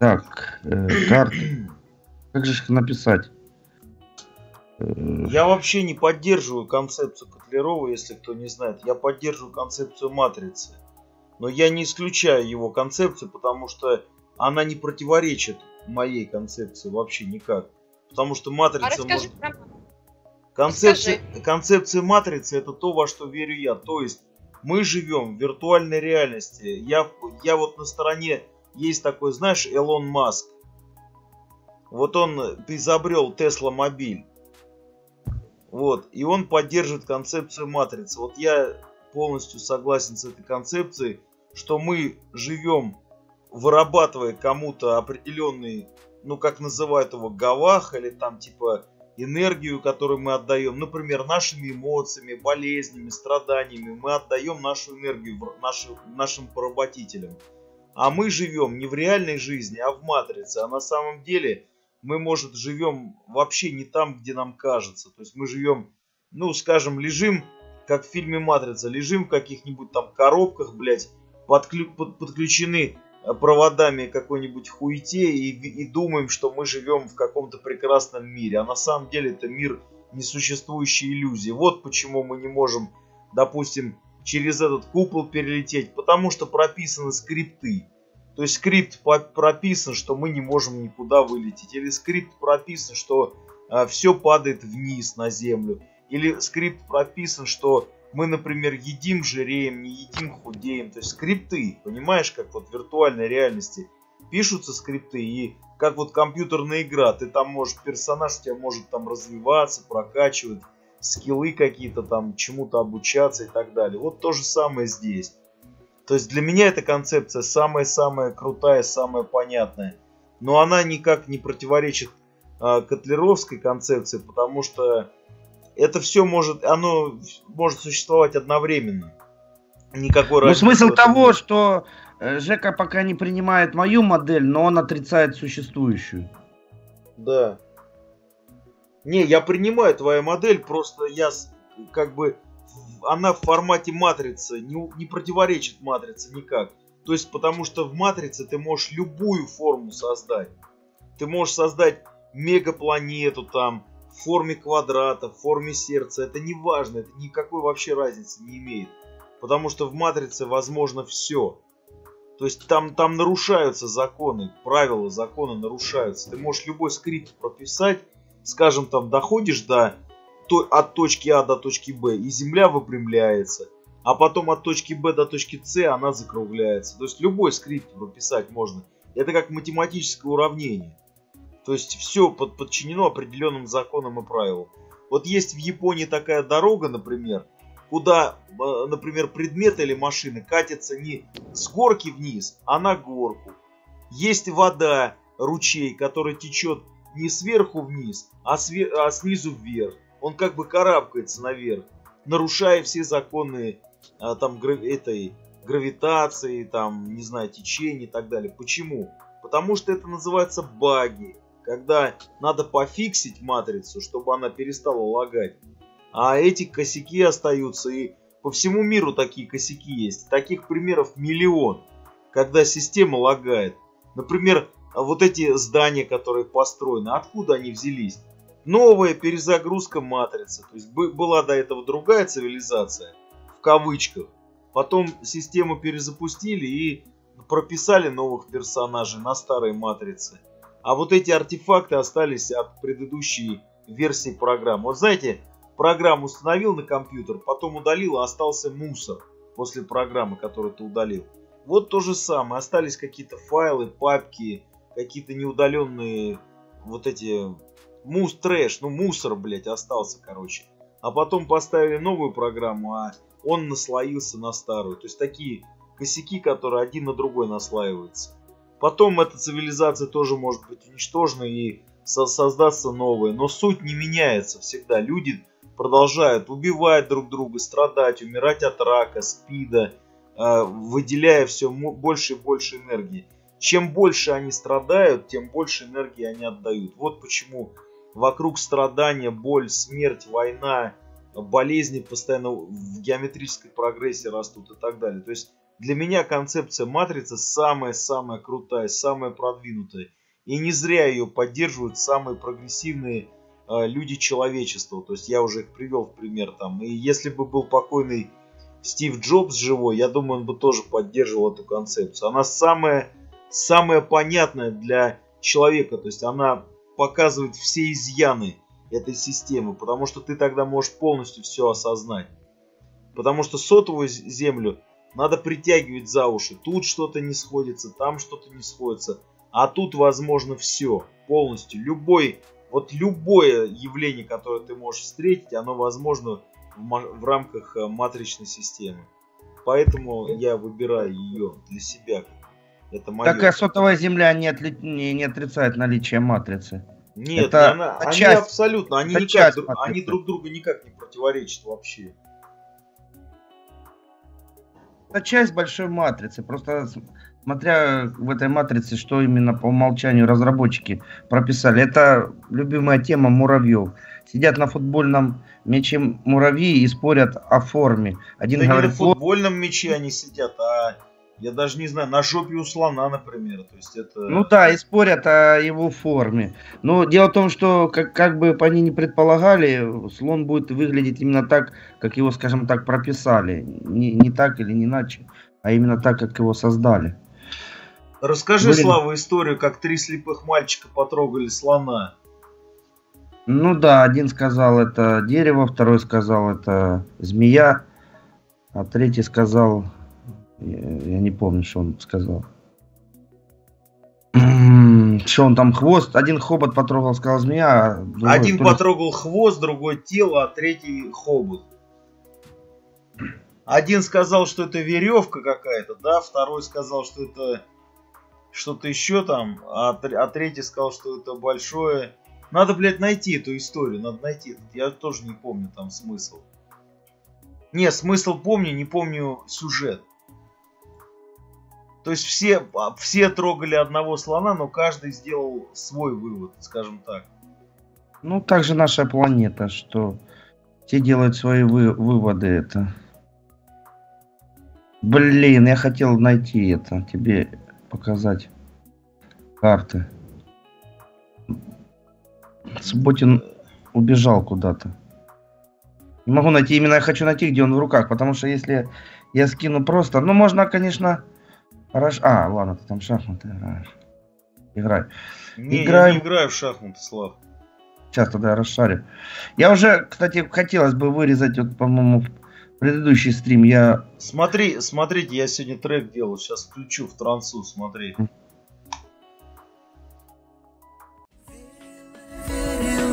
Так, карты. Как же их написать? Я вообще не поддерживаю концепцию Котлярова, если кто не знает. Я поддерживаю концепцию матрицы. Но я не исключаю его концепцию, потому что она не противоречит моей концепции вообще никак. Потому что матрица может... Концепция матрицы — это то, во что верю я. То есть мы живем в виртуальной реальности. Я вот на стороне... Есть такой, знаешь, Элон Маск. Вот он изобрел Тесла-мобиль. Вот. И он поддерживает концепцию матрицы. Вот я полностью согласен с этой концепцией, что мы живем, вырабатывая кому-то определенный, ну как называют его, гавах, или там типа энергию, которую мы отдаем. Например, нашими эмоциями, болезнями, страданиями. Мы отдаем нашу энергию нашим поработителям. А мы живем не в реальной жизни, а в матрице. А на самом деле мы, может, живем вообще не там, где нам кажется. То есть мы живем, ну, скажем, лежим, как в фильме «Матрица», лежим в каких-нибудь там коробках, блядь, подключены проводами какой-нибудь хуете и думаем, что мы живем в каком-то прекрасном мире. А на самом деле это мир несуществующей иллюзии. Вот почему мы не можем, допустим, через этот купол перелететь, потому что прописаны скрипты. То есть скрипт прописан, что мы не можем никуда вылететь. Или скрипт прописан, что все падает вниз на землю. Или скрипт прописан, что мы, например, едим, жиреем, не едим, худеем. То есть скрипты, понимаешь, как вот в виртуальной реальности пишутся скрипты. И как вот компьютерная игра, ты там можешь, персонаж у тебя может там развиваться, прокачивать. скиллы какие-то там, чему-то обучаться и так далее. Вот то же самое здесь. То есть для меня эта концепция самая-самая крутая, самая понятная. Но она никак не противоречит котлеровской концепции, потому что это все может, оно может существовать одновременно. Никакой разницы. Ну, смысл того, что Жека пока не принимает мою модель, но он отрицает существующую. Да. Не, я принимаю твою модель, просто я как бы... Она в формате матрицы, не противоречит матрице никак. То есть, потому что в матрице ты можешь любую форму создать. Ты можешь создать мегапланету там, в форме квадрата, в форме сердца. Это не важно, это никакой вообще разницы не имеет. Потому что в матрице возможно все. То есть там нарушаются законы, правила закона нарушаются. Ты можешь любой скрипт прописать, скажем, там доходишь до... от точки А до точки Б, и Земля выпрямляется, а потом от точки Б до точки С она закругляется. То есть любой скрипт прописать можно. Это как математическое уравнение. То есть все подчинено определенным законам и правилам. Вот есть в Японии такая дорога, например, куда, например, предметы или машины катятся не с горки вниз, а на горку. Есть вода, ручей, который течет не сверху вниз, а снизу вверх. Он как бы карабкается наверх, нарушая все законы там, этой гравитации, там, не знаю, течения и так далее. Почему? Потому что это называется баги, когда надо пофиксить матрицу, чтобы она перестала лагать. А эти косяки остаются, и по всему миру такие косяки есть. Таких примеров миллион, когда система лагает. Например, вот эти здания, которые построены, откуда они взялись? Новая перезагрузка матрицы. То есть была до этого другая цивилизация, в кавычках. Потом систему перезапустили и прописали новых персонажей на старой матрице. А вот эти артефакты остались от предыдущей версии программы. Вот знаете, программу установил на компьютер, потом удалил, а остался мусор после программы, которую ты удалил. Вот то же самое. Остались какие-то файлы, папки, какие-то неудаленные вот эти... трэш, ну мусор, блядь, остался, короче. А потом поставили новую программу, а он наслоился на старую. То есть такие косяки, которые один на другой наслаиваются. Потом эта цивилизация тоже может быть уничтожена и создастся новая. Но суть не меняется всегда. Люди продолжают убивать друг друга, страдать, умирать от рака, спида, выделяя все больше и больше энергии. Чем больше они страдают, тем больше энергии они отдают. Вот почему... Вокруг страдания, боль, смерть, война, болезни постоянно в геометрической прогрессии растут и так далее. То есть для меня концепция матрицы самая-самая крутая, самая продвинутая. И не зря ее поддерживают самые прогрессивные люди человечества. То есть я уже их привел в пример там. И если бы был покойный Стив Джобс живой, я думаю, он бы тоже поддерживал эту концепцию. Она самая понятная для человека. То есть она... показывать все изъяны этой системы, потому что ты тогда можешь полностью все осознать. Потому что сотовую землю надо притягивать за уши. Тут что-то не сходится, там что-то не сходится. А тут возможно все, полностью. Любое явление, которое ты можешь встретить, оно возможно в рамках матричной системы. Поэтому я выбираю ее для себя. Такая сотовая земля не отрицает наличие матрицы. Нет, они друг друга никак не противоречат вообще. Это часть большой матрицы. Просто смотря в этой матрице, что именно по умолчанию разработчики прописали. Это любимая тема муравьев. Сидят на футбольном мяче муравьи и спорят о форме. Один говорит, на футбольном мяче они сидят, а... Я даже не знаю, на жопе у слона, например. То есть это... Ну да, и спорят о его форме. Но дело в том, что как бы они не предполагали, слон будет выглядеть именно так, как его, скажем так, прописали. Не так или не иначе, а именно так, как его создали. Расскажи, Слава, историю, как 3 слепых мальчика потрогали слона. Ну да, один сказал, это дерево, второй сказал, это змея, а третий сказал... Я не помню, что он сказал. Что он там, хвост? Один хобот потрогал, сказал змея. Один потрогал хвост, другой тело, а третий хобот. Один сказал, что это веревка какая-то, да, второй сказал, что это что-то еще там, а третий сказал, что это большое. Надо, блядь, найти эту историю, надо найти. Я тоже не помню там смысл. Не, смысл помню, не помню сюжет. То есть все трогали одного слона, но каждый сделал свой вывод, скажем так. Ну, также наша планета, что все делают свои выводы это. Блин, я хотел найти это, тебе показать карты. Субботин убежал куда-то. Не могу найти, именно я хочу найти, где он в руках, потому что если я скину просто... Ну, можно, конечно... Хорошо. А, ладно, ты там шахматы играешь. Играй. Не, играй... Я не играю в шахматы, Слав. Сейчас тогда я расшарю. Я уже, кстати, хотелось бы вырезать, вот, по-моему... Предыдущий стрим я... Смотрите, я сегодня трек делал. Сейчас включу в трансу, смотри. Олег,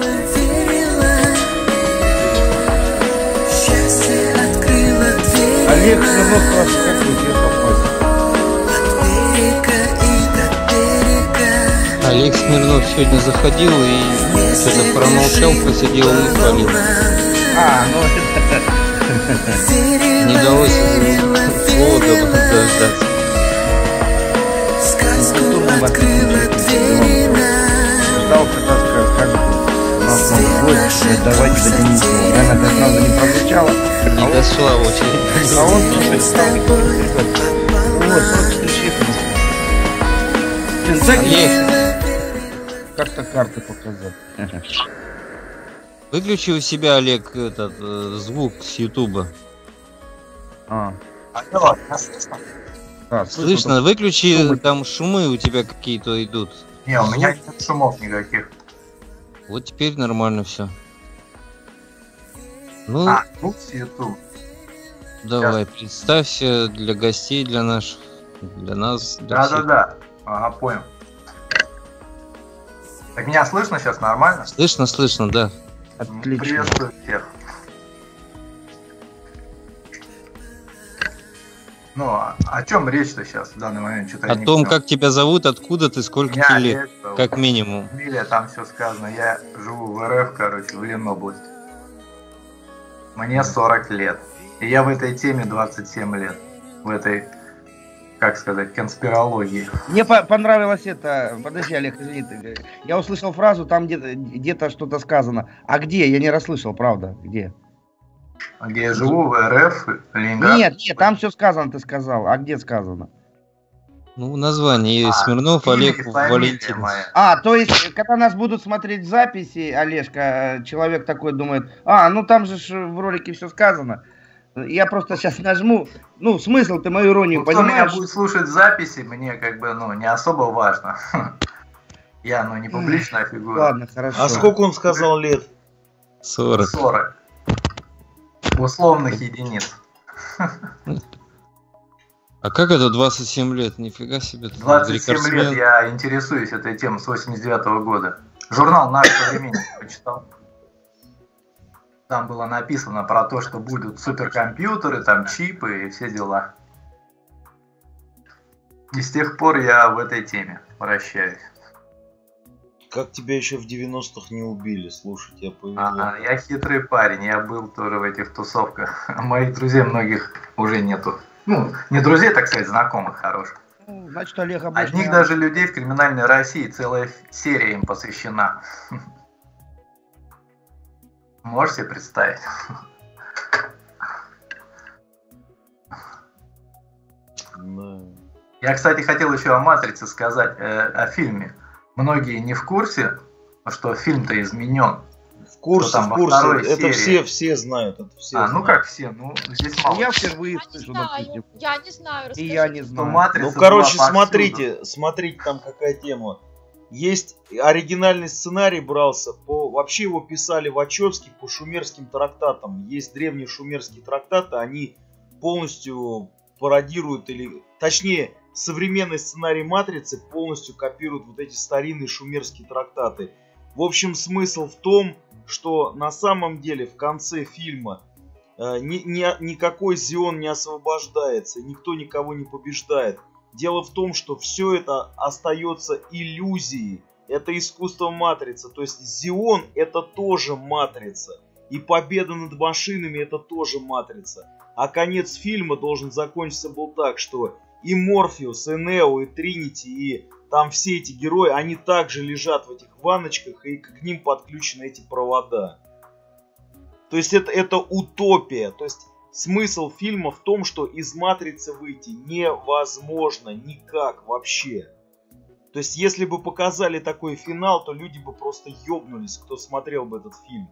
как ты тебе попасть? Олег Смирнов сегодня заходил и что-то промолчал, посидел и палил. Ну это... Не удалось слово как-то карты показать. Выключи у себя, Олег, этот звук с Ютуба. Алло, нас слышно? Да, слышно, выключи, шумы. Там шумы у тебя какие-то идут. Не, у меня нет шумов никаких. Вот теперь нормально все. Ну, звук с Ютуба. Давай, сейчас. Представься для гостей, для наших, для нас. Да-да-да, ага, понял. Так меня слышно сейчас нормально? Слышно, слышно, да. Отлично. Приветствую всех. Ну, о чем речь-то сейчас в данный момент? Что-то о том, как тебя зовут, откуда ты, сколько тебе лет, как минимум. Фамилия, там все сказано. Я живу в РФ, короче, в Ленобласти. Мне 40 лет. И я в этой теме 27 лет. В этой, как сказать, конспирологии. Мне понравилось это... Подожди, Олег, извини. Я услышал фразу, там где-то что-то сказано. А где? Я не расслышал, правда. Где? Где я живу, в РФ, Ленинград? Нет, там все сказано, ты сказал. А где сказано? Ну, название Смирнов, Олег, Валентин. То есть, когда нас будут смотреть записи, Олежка, человек такой думает, ну там же в ролике все сказано. Я просто сейчас нажму, ну, смысл, ты мою иронию понимаешь? Кто меня будет слушать записи, мне как бы, ну, не особо важно. Я, ну, не публичная фигура. Ладно, хорошо. А сколько он сказал лет? 40. 40. Условных единиц. А как это 27 лет? Нифига себе. 27 лет я интересуюсь этой темой с 89-го года. Журнал «Наш современник» почитал. Там было написано про то, что будут суперкомпьютеры, там чипы и все дела. И с тех пор я в этой теме вращаюсь. Как тебя еще в 90-х не убили, слушай, я повезло. Я хитрый парень, я был тоже в этих тусовках. Моих друзей многих уже нету. Ну, не друзей, так сказать, знакомых хороших. Значит, Олег обычно... Одних даже людей в криминальной России, целая серия им посвящена. Можете представить? Я, кстати, хотел еще о «Матрице» сказать, о фильме. Многие не в курсе, что фильм-то изменен. В курсе. Это все знают. Это все знают. Ну как все? Ну, здесь мало. Я впервые слышу. Я не знаю. И я не знаю. Ну, короче, смотрите, там какая тема. Есть оригинальный сценарий брался. Вообще его писали Вачовски по шумерским трактатам. Есть древние шумерские трактаты, они полностью пародируют или... Точнее, современный сценарий «Матрицы» полностью копирует вот эти старинные шумерские трактаты. В общем, смысл в том, что на самом деле в конце фильма никакой Зион не освобождается, никто никого не побеждает. Дело в том, что все это остается иллюзией. Это искусство матрицы. То есть Зион — это тоже матрица. И победа над машинами — это тоже матрица. А конец фильма должен закончиться был так, что и Морфеус, и Нео, и Тринити, и там все эти герои, они также лежат в этих ванночках, и к ним подключены эти провода. То есть это утопия. То есть смысл фильма в том, что из матрицы выйти невозможно никак вообще. То есть если бы показали такой финал, то люди бы просто ёбнулись, кто смотрел бы этот фильм.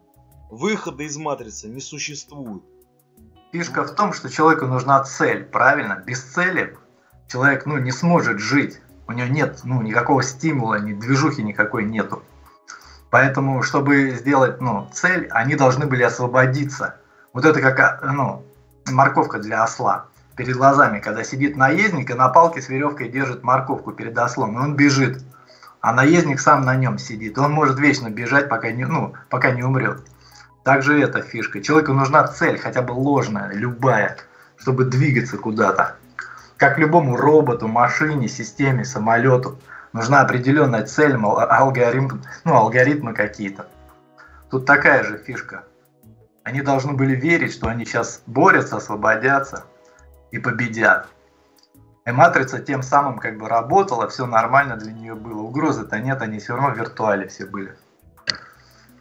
Выхода из матрицы не существует. Фишка в том, что человеку нужна цель, правильно? Без цели человек, не сможет жить. У него нет, никакого стимула, ни движухи никакой нету. Поэтому, чтобы сделать, цель, они должны были освободиться. Вот это как, морковка для осла. Перед глазами, когда сидит наездник и на палке с веревкой держит морковку перед ослом, и он бежит, а наездник сам на нем сидит. Он может вечно бежать, пока не умрет. Также эта фишка. Человеку нужна цель, хотя бы ложная, любая, чтобы двигаться куда-то. Как любому роботу, машине, системе, самолету нужна определенная цель, алгоритмы какие-то. Тут такая же фишка. Они должны были верить, что они сейчас борются, освободятся и победят. И матрица тем самым работала, все нормально для нее было. Угрозы-то нет, они все равно в виртуале все были.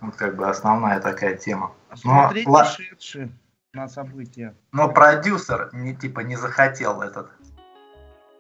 Вот основная такая тема. Смотрите, шедшие на события. Но продюсер не захотел этот,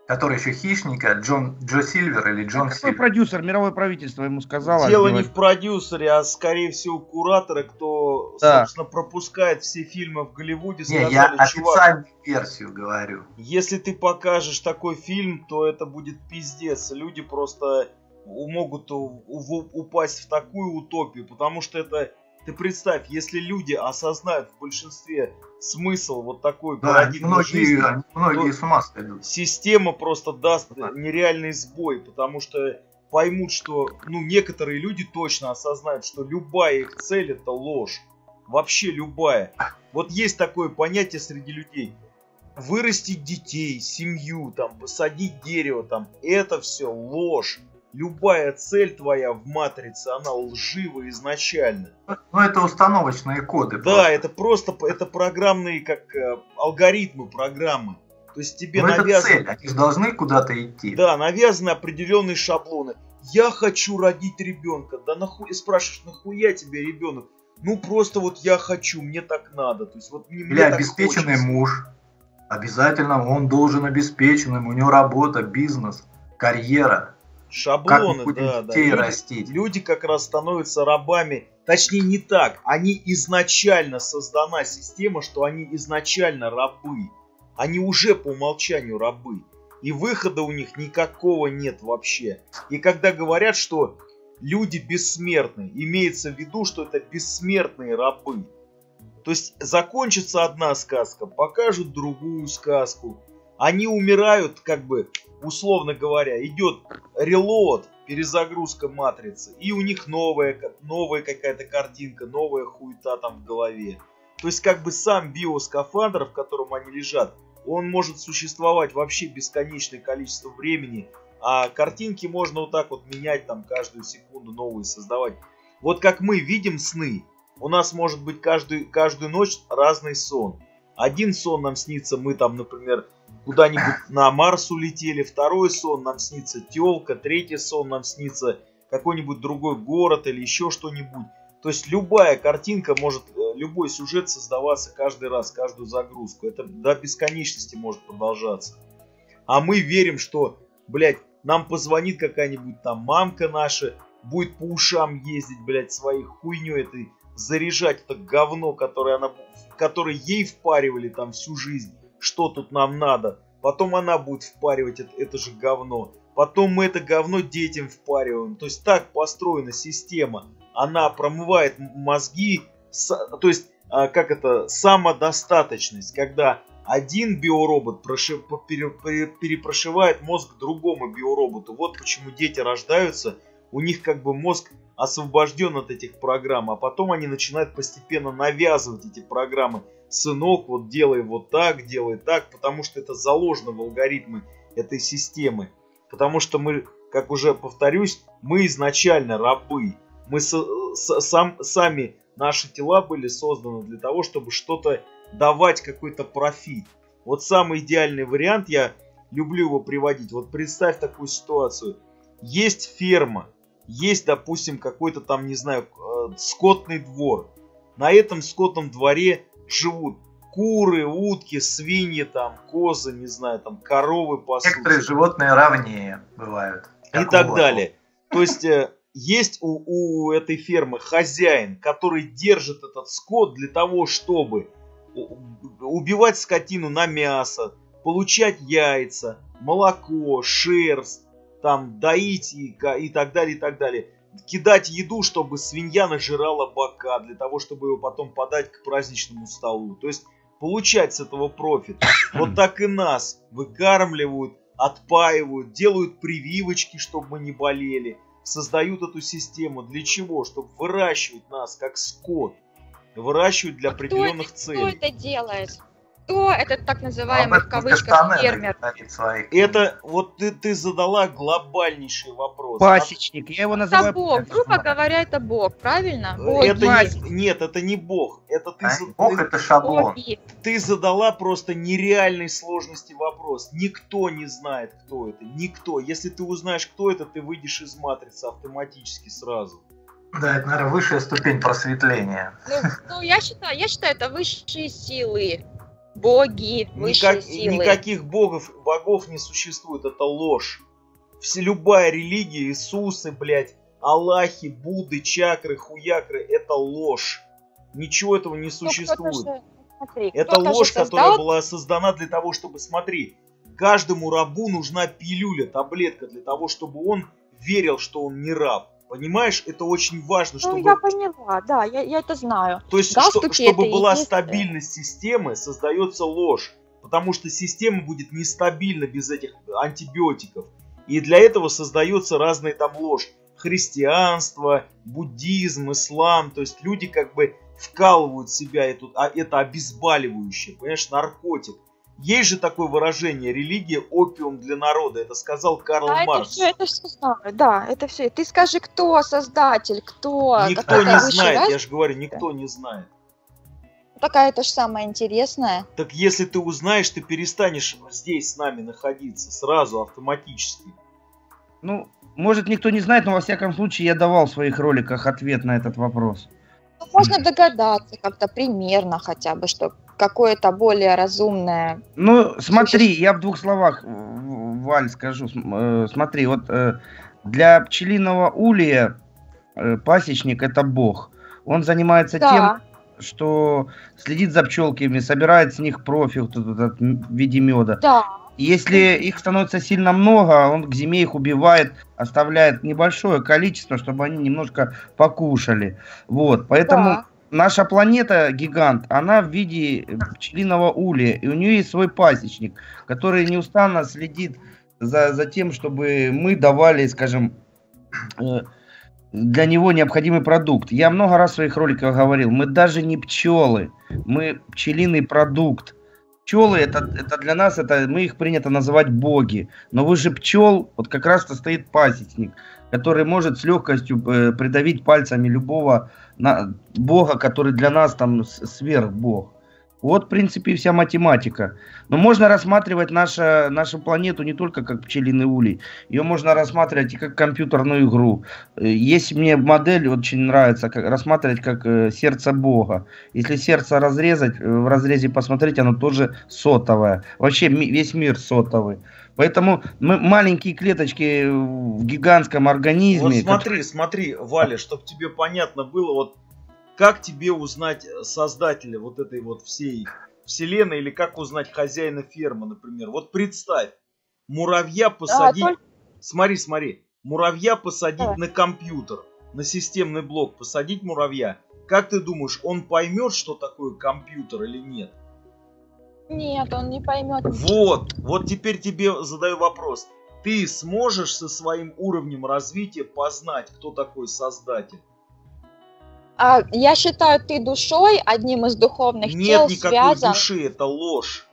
который еще «Хищника», Джо Сильвер или Джон Сильвер. Какой продюсер? Мировое правительство ему сказало. Дело не в продюсере, а скорее всего кураторы, кто, собственно, пропускает все фильмы в Голливуде. Сказали, я официальную версию говорю. Если ты покажешь такой фильм, то это будет пиздец. Люди просто могут упасть в такую утопию, потому что это... Ты представь, если люди осознают в большинстве смысл вот такой парадигмы жизни, многие с ума сойдут. Система просто даст нереальный сбой, потому что поймут, что некоторые люди точно осознают, что любая их цель — это ложь. Вообще любая. Вот есть такое понятие среди людей. Вырастить детей, семью, посадить дерево, это все ложь. Любая цель твоя в матрице, она лжива изначально. Это установочные коды. Да, просто. Это программные, как алгоритмы программы. То есть тебе навязаны... Это цель, они же должны куда-то идти. Да, навязаны определенные шаблоны. Я хочу родить ребенка. Да нахуй, спрашиваешь, нахуя тебе ребенок? Просто я хочу, мне так надо. То есть мне так обеспеченный хочется. Муж. Обязательно он должен обеспеченным. У него работа, бизнес, карьера. Шаблоны, Люди как раз становятся рабами. Точнее, не так. Они изначально создана система, что они изначально рабы. Они уже по умолчанию рабы. И выхода у них никакого нет вообще. И когда говорят, что люди бессмертны, имеется в виду, что это бессмертные рабы. То есть закончится одна сказка, покажут другую сказку. Они умирают, условно говоря, идет релоад, перезагрузка матрицы, и у них новая какая-то картинка, новая хуета в голове. То есть сам биоскафандр, в котором они лежат, он может существовать вообще бесконечное количество времени, а картинки можно менять каждую секунду, новые создавать. Вот как мы видим сны, у нас может быть каждую ночь разный сон. Один сон нам снится, мы например, куда-нибудь на Марс улетели, второй сон нам снится тёлка, третий сон нам снится какой-нибудь другой город или еще что-нибудь. То есть любая картинка может, любой сюжет создаваться каждый раз, каждую загрузку. Это до бесконечности может продолжаться. А мы верим, что, нам позвонит какая-нибудь мамка наша, будет по ушам ездить, своей хуйнёй этой, заряжать это говно, которое ей впаривали всю жизнь. Что тут нам надо? Потом она будет впаривать это же говно. Потом мы это говно детям впариваем. То есть так построена система. Она промывает мозги. То есть, самодостаточность. Когда Один биоробот перепрошивает мозг другому биороботу. Вот почему дети рождаются, у них как бы мозг освобожден от этих программ, а потом они начинают постепенно навязывать эти программы. Сынок, вот делай вот так, делай так, потому что это заложено в алгоритмы этой системы. Потому что мы, как уже повторюсь, мы изначально рабы. Мы сами, наши тела были созданы для того, чтобы что-то давать, какой-то профит. Вот самый идеальный вариант, я люблю его приводить. Вот представь такую ситуацию. Есть ферма, есть, допустим, какой-то там, не знаю, скотный двор. На этом скотном дворе живут куры, утки, свиньи, там, козы, не знаю, там, коровы пасутся. Некоторые животные равнее бывают. И так далее. То есть есть у этой фермы хозяин, который держит этот скот для того, чтобы убивать скотину на мясо, получать яйца, молоко, шерсть, там, доить и так далее, и так далее. Кидать еду, чтобы свинья нажирала бока, для того, чтобы его потом подать к праздничному столу. То есть получать с этого профит. Вот так и нас выкармливают, отпаивают, делают прививочки, чтобы мы не болели. Создают эту систему. Для чего? Чтобы выращивать нас, как скот. Выращивают для определенных целей. Кто это делает? Кто этот так называемый в кавычках фермер? Это вот ты задала глобальнейший вопрос. Пасечник, я его называю. Это бог, грубо говоря, это бог, правильно? Нет, это не бог. Это ты бог, это шаблон. Ты задала просто нереальной сложности вопрос. Никто не знает, кто это. Никто. Если ты узнаешь, кто это, ты выйдешь из матрицы автоматически сразу. Да, это, наверное, высшая ступень просветления. Ну, я считаю, это высшие силы. Боги, высшие силы. Никаких богов не существует, это ложь. Любая религия, Иисусы, блядь, Аллахи, Будды, чакры, хуякры, это ложь. Ничего этого не существует. Это ложь, которая была создана для того, чтобы, смотри, каждому рабу нужна пилюля, таблетка, для того, чтобы он верил, что он не раб. Понимаешь, это очень важно, чтобы... Ну, я поняла, да, я это знаю. То есть, чтобы была стабильность системы, создается ложь. Потому что система будет нестабильна без этих антибиотиков. И для этого создаются разные там ложь. Христианство, буддизм, ислам. То есть, люди как бы вкалывают в себя это обезболивающее, понимаешь, наркотик. Есть же такое выражение: религия опиум для народа. Это сказал Карл Маркс. Это все знаю. Да, это все. Ты скажи, кто создатель, кто. Никто не знает. Я же говорю, никто не знает. Такая-то же самая интересная. Так если ты узнаешь, ты перестанешь здесь с нами находиться сразу автоматически. Ну, может, никто не знает, но во всяком случае я давал в своих роликах ответ на этот вопрос. Ну, можно догадаться как-то примерно хотя бы, чтобы какое-то более разумное... Ну, смотри, я в двух словах, Валь, скажу. Смотри, вот для пчелиного улья пасечник – это бог. Он занимается тем, что следит за пчелками, собирает с них профит в виде меда. Да. Если их становится сильно много, он к зиме их убивает, оставляет небольшое количество, чтобы они немножко покушали. Вот, поэтому... Да. Наша планета, гигант, она в виде пчелиного улья, и у нее есть свой пасечник, который неустанно следит за тем, чтобы мы давали, скажем, для него необходимый продукт. Я много раз в своих роликах говорил, мы даже не пчелы, мы пчелиный продукт. Пчелы, это для нас, мы их принято называть боги, но вы же пчел, вот как раз-то стоит пасечник, который может с легкостью придавить пальцами любого бога, который для нас там сверхбог. Вот, в принципе, и вся математика. Но можно рассматривать нашу планету не только как пчелиный улей. Ее можно рассматривать и как компьютерную игру. Есть мне модель, очень нравится, рассматривать как сердце бога. Если сердце разрезать, в разрезе посмотреть, оно тоже сотовое. Вообще весь мир сотовый. Поэтому мы маленькие клеточки в гигантском организме... Вот смотри, Валя, чтобы тебе понятно было... вот. Как тебе узнать создателя вот этой вот всей вселенной, или как узнать хозяина фермы, например? Вот представь, муравья посадить... Смотри, муравья посадить на компьютер, на системный блок посадить муравья. Как ты думаешь, он поймет, что такое компьютер, или нет? Нет, он не поймет. Вот, вот теперь тебе задаю вопрос. Ты сможешь со своим уровнем развития познать, кто такой Создатель? А, я считаю, ты душой, одним из духовных тел связан. Нет никакой души, это ложь.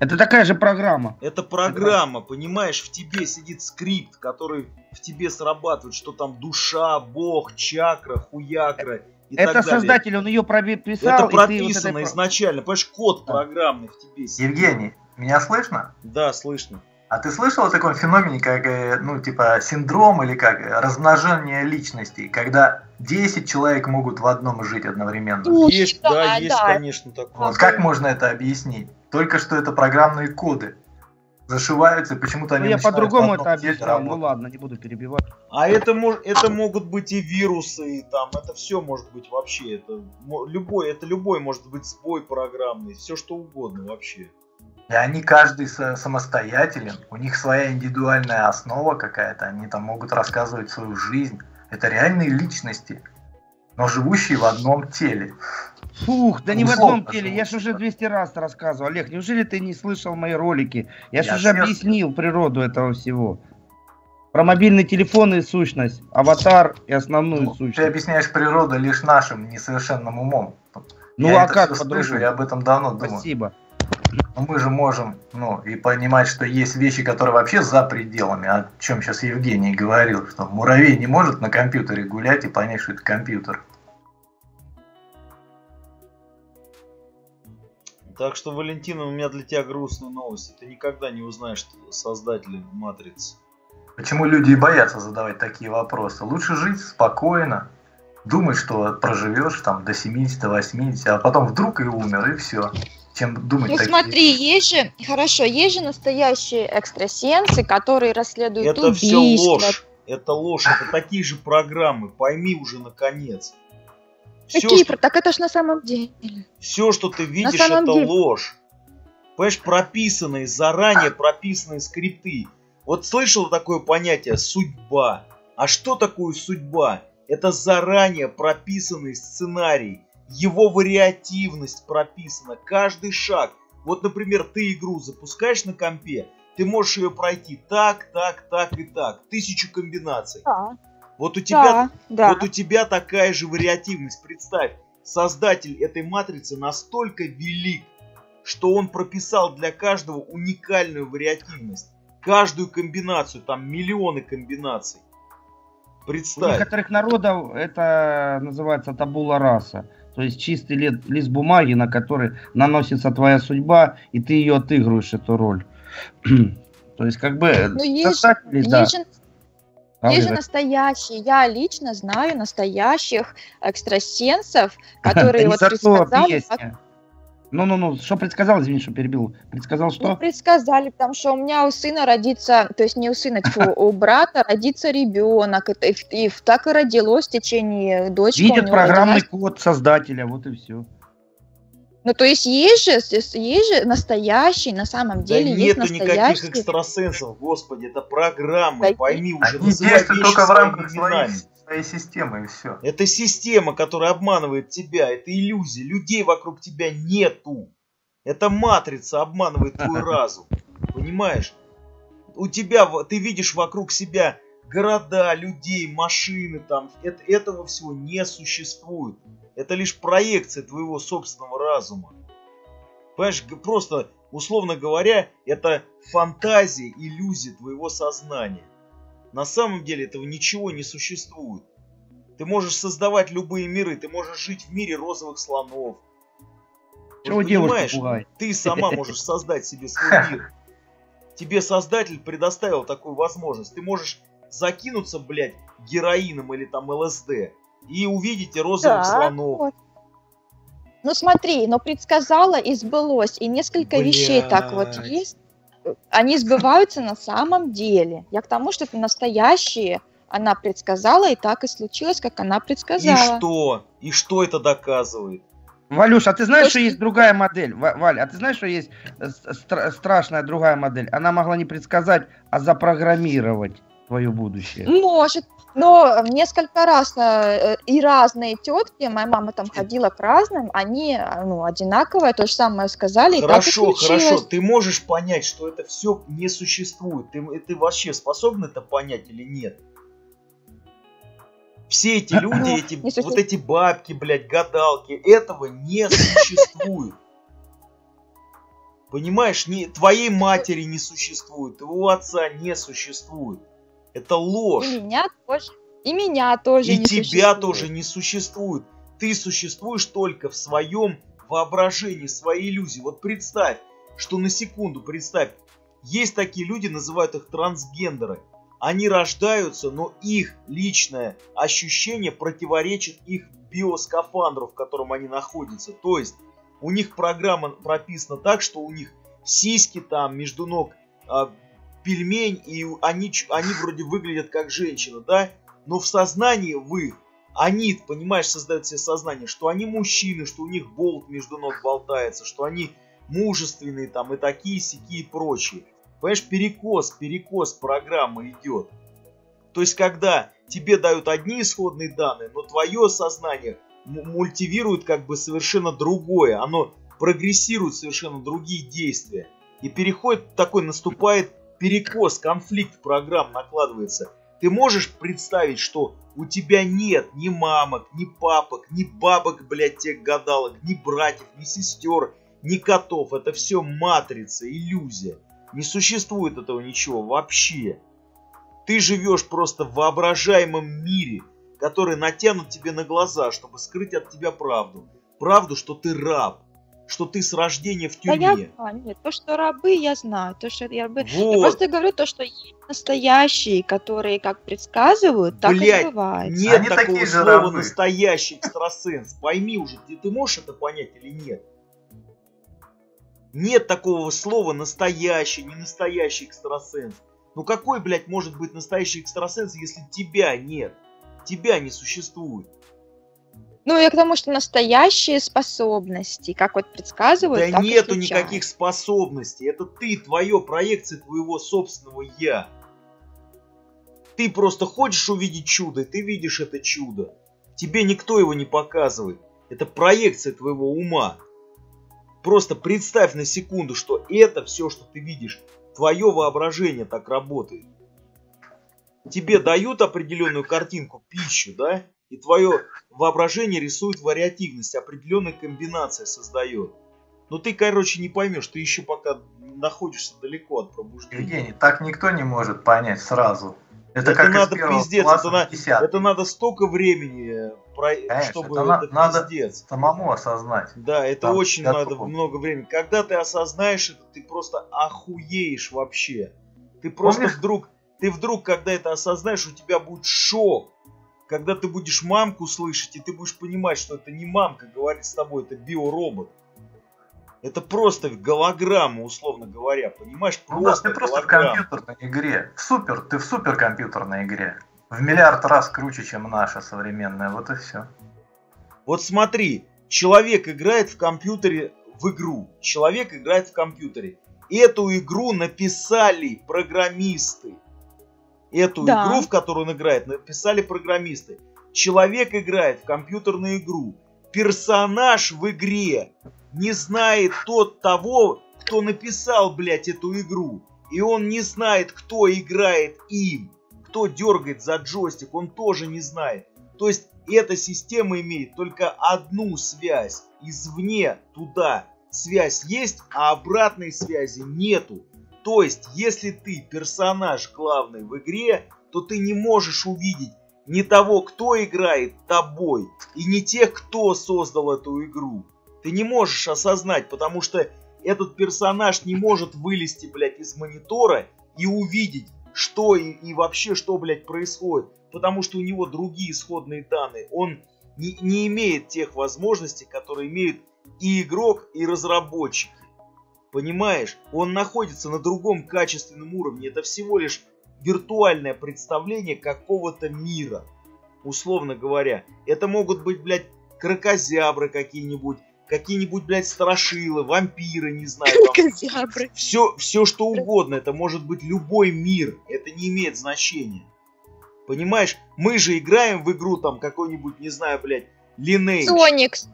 Это такая же программа. Это программа, понимаешь, в тебе сидит скрипт, который в тебе срабатывает, что там душа, бог, чакра, хуякра и так далее. Это Создатель, он ее прописал. Это прописано изначально, понимаешь, код программный в тебе сидит. Евгений, меня слышно? Да, слышно. А ты слышал о таком феномене, как, ну, типа, синдром или как, размножение личностей, когда 10 человек могут в одном жить одновременно? Есть, да, есть, конечно, такое. Вот как можно это объяснить? Только что это программные коды. Зашиваются, почему-то они... Ну, я по-другому это объяснил, ну ладно, не буду перебивать. А это могут быть и вирусы, и там, это все может быть вообще, это любой может быть сбой программный, все что угодно вообще. И они каждый самостоятелен, у них своя индивидуальная основа какая-то, они там могут рассказывать свою жизнь. Это реальные личности, но живущие в одном теле. Фух, да не в одном теле, я же уже 200 раз рассказывал. Олег, неужели ты не слышал мои ролики? Я же уже объяснил природу этого всего. Про мобильный телефон и сущность, аватар и основную сущность. Ты объясняешь природу лишь нашим несовершенным умом. Ну я а это как по-другому? Я об этом давно думал. Спасибо. Но мы же можем, ну, и понимать, что есть вещи, которые вообще за пределами, о чем сейчас Евгений говорил, что муравей не может на компьютере гулять и понять, что это компьютер. Так что, Валентина, у меня для тебя грустная новость. Ты никогда не узнаешь Создателя Матрицы. Почему люди и боятся задавать такие вопросы? Лучше жить спокойно, думать, что проживешь там до 70-80, а потом вдруг и умер, и все. Чем думать, ну смотри, есть же, хорошо, есть же настоящие экстрасенсы, которые расследуют это убийства. Это все ложь, это ложь, это такие же программы, пойми уже наконец. Все, какие, что... так это ж на самом деле. Все, что ты видишь, это деле... ложь. Понимаешь, прописанные, заранее прописанные скрипты. Вот слышал такое понятие «судьба». А что такое судьба? Это заранее прописанный сценарий. Его вариативность прописана, каждый шаг. Вот, например, ты игру запускаешь на компе, ты можешь ее пройти так, так, так и так. 1000 комбинаций. Да. Вот, вот у тебя такая же вариативность. Представь, Создатель этой матрицы настолько велик, что он прописал для каждого уникальную вариативность. Каждую комбинацию, там миллионы комбинаций. Представь. У некоторых народов это называется табула раса. То есть чистый лист бумаги, на который наносится твоя судьба, и ты ее отыгрываешь, эту роль. То есть как бы... Есть же настоящие, я лично знаю настоящих экстрасенсов, которые вот предсказали... Ну, что предсказал, извини, что перебил. Предсказал что? Ну, предсказали, потому что у меня у сына родится, то есть не у сына, у брата родится ребенок. И так и родилось в течение дочки. Видят программный код Создателя, вот и все. Ну, то есть же настоящий, на самом деле, есть настоящий. Да нету никаких экстрасенсов, господи, это программы, пойми уже. Они действуют только в рамках своей системы, и все. Это система, которая обманывает тебя, это иллюзия, людей вокруг тебя нету. Это матрица обманывает твой разум, понимаешь? У тебя, ты видишь вокруг себя города, людей, машины, там, этого всего не существует. Это лишь проекция твоего собственного разума. Понимаешь, просто, условно говоря, это фантазия, иллюзия твоего сознания. На самом деле этого ничего не существует. Ты можешь создавать любые миры, ты можешь жить в мире розовых слонов. Ты понимаешь, ты сама можешь создать себе свой мир. Тебе Создатель предоставил такую возможность. Ты можешь закинуться, блядь, героином или там ЛСД. И увидите розовых слонов. Вот. Ну смотри, но предсказала и сбылось. И несколько вещей так вот есть. Они сбываются на самом деле. Я к тому, что это настоящие. Она предсказала, и так и случилось, как она предсказала. И что? И что это доказывает? Валюш, а ты знаешь, что есть другая модель? Валь, а ты знаешь, что есть страшная другая модель? Она могла не предсказать, а запрограммировать твое будущее. Может. Но несколько раз и разные тетки, моя мама там ходила к разным, они одинаковые, то же самое сказали. Хорошо, хорошо, ты можешь понять, что это все не существует? Ты вообще способна это понять или нет? Все эти люди, вот эти бабки, блядь, гадалки, этого не существует. Понимаешь, твоей матери не существует, твоего отца не существует. Это ложь. И меня тоже не существует. И тебя тоже не существует. Ты существуешь только в своем воображении, в своей иллюзии. Вот представь, что на секунду, представь, есть такие люди, называют их трансгендеры. Они рождаются, но их личное ощущение противоречит их биоскафандру, в котором они находятся. То есть у них программа прописана так, что у них сиськи там между ног... пельмень, и они вроде выглядят как женщина, да? Но в сознании они, понимаешь, создают себе сознание, что они мужчины, что у них болт между ног болтается, что они мужественные там и такие, сякие и прочие. Понимаешь, перекос программы идет. То есть, когда тебе дают одни исходные данные, но твое сознание мультивирует как бы совершенно другое, оно прогрессирует совершенно другие действия. И переход такой наступает... Перекос, конфликт программ накладывается. Ты можешь представить, что у тебя нет ни мамок, ни папок, ни бабок, блядь, тех гадалок, ни братьев, ни сестер, ни котов. Это все матрица, иллюзия. Не существует этого ничего вообще. Ты живешь просто в воображаемом мире, который натянут тебе на глаза, чтобы скрыть от тебя правду. Правду, что ты раб. Что ты с рождения в тюрьме. Да, нет, то, что рабы, я знаю. То, что я рабы. Вот. Я просто говорю то, что есть настоящие, которые как предсказывают, так и бывает. Нет они такого такие слова рабы. Настоящий экстрасенс. Пойми уже, ты можешь это понять или нет? Нет такого слова настоящий, не настоящий экстрасенс. Ну какой, блядь, может быть настоящий экстрасенс, если тебя нет? Тебя не существует. Ну, я к тому, что настоящие способности, как вот предсказывают, да так нету никаких способностей. Это ты, твое, проекция твоего собственного «я». Ты просто хочешь увидеть чудо, и ты видишь это чудо. Тебе никто его не показывает. Это проекция твоего ума. Просто представь на секунду, что это все, что ты видишь, твое воображение так работает. Тебе дают определенную картинку, пищу, да? И твое воображение рисует вариативность, определенная комбинация создает. Но ты, короче, не поймешь, ты еще пока находишься далеко от пробуждения. Евгений, так никто не может понять сразу. Это как надо пиздец, это надо столько времени, чтобы это пиздец. Самому осознать. Да, это очень надо много времени. Когда ты осознаешь это, ты просто охуеешь вообще. Ты просто вдруг, когда это осознаешь, у тебя будет шок. Когда ты будешь мамку слышать, и ты будешь понимать, что это не мамка говорит с тобой, это биоробот. Это просто голограмма, условно говоря, понимаешь? Просто ты просто в компьютерной игре. Ты в суперкомпьютерной игре. В миллиард раз круче, чем наша современная. Вот и все. Вот смотри, человек играет в компьютере в игру. Человек играет в компьютере. Эту игру написали программисты. Эту игру, в которую он играет, написали программисты. Человек играет в компьютерную игру. Персонаж в игре не знает того, кто написал, блядь, эту игру. И он не знает, кто играет им, кто дергает за джойстик, он тоже не знает. То есть эта система имеет только одну связь. Извне туда связь есть, а обратной связи нету. То есть, если ты персонаж главный в игре, то ты не можешь увидеть ни того, кто играет тобой, и не тех, кто создал эту игру. Ты не можешь осознать, потому что этот персонаж не может вылезти, блядь, из монитора и увидеть, что и вообще, что, блядь, происходит. Потому что у него другие исходные данные. Он не имеет тех возможностей, которые имеют и игрок, и разработчик. Понимаешь, он находится на другом качественном уровне. Это всего лишь виртуальное представление какого-то мира, условно говоря. Это могут быть, блядь, крокозябры какие-нибудь, блядь, страшилы, вампиры, не знаю. Крокозябры. Все что угодно. Это может быть любой мир. Это не имеет значения. Понимаешь, мы же играем в игру там какой-нибудь, не знаю, блядь, Lineage. Соникс.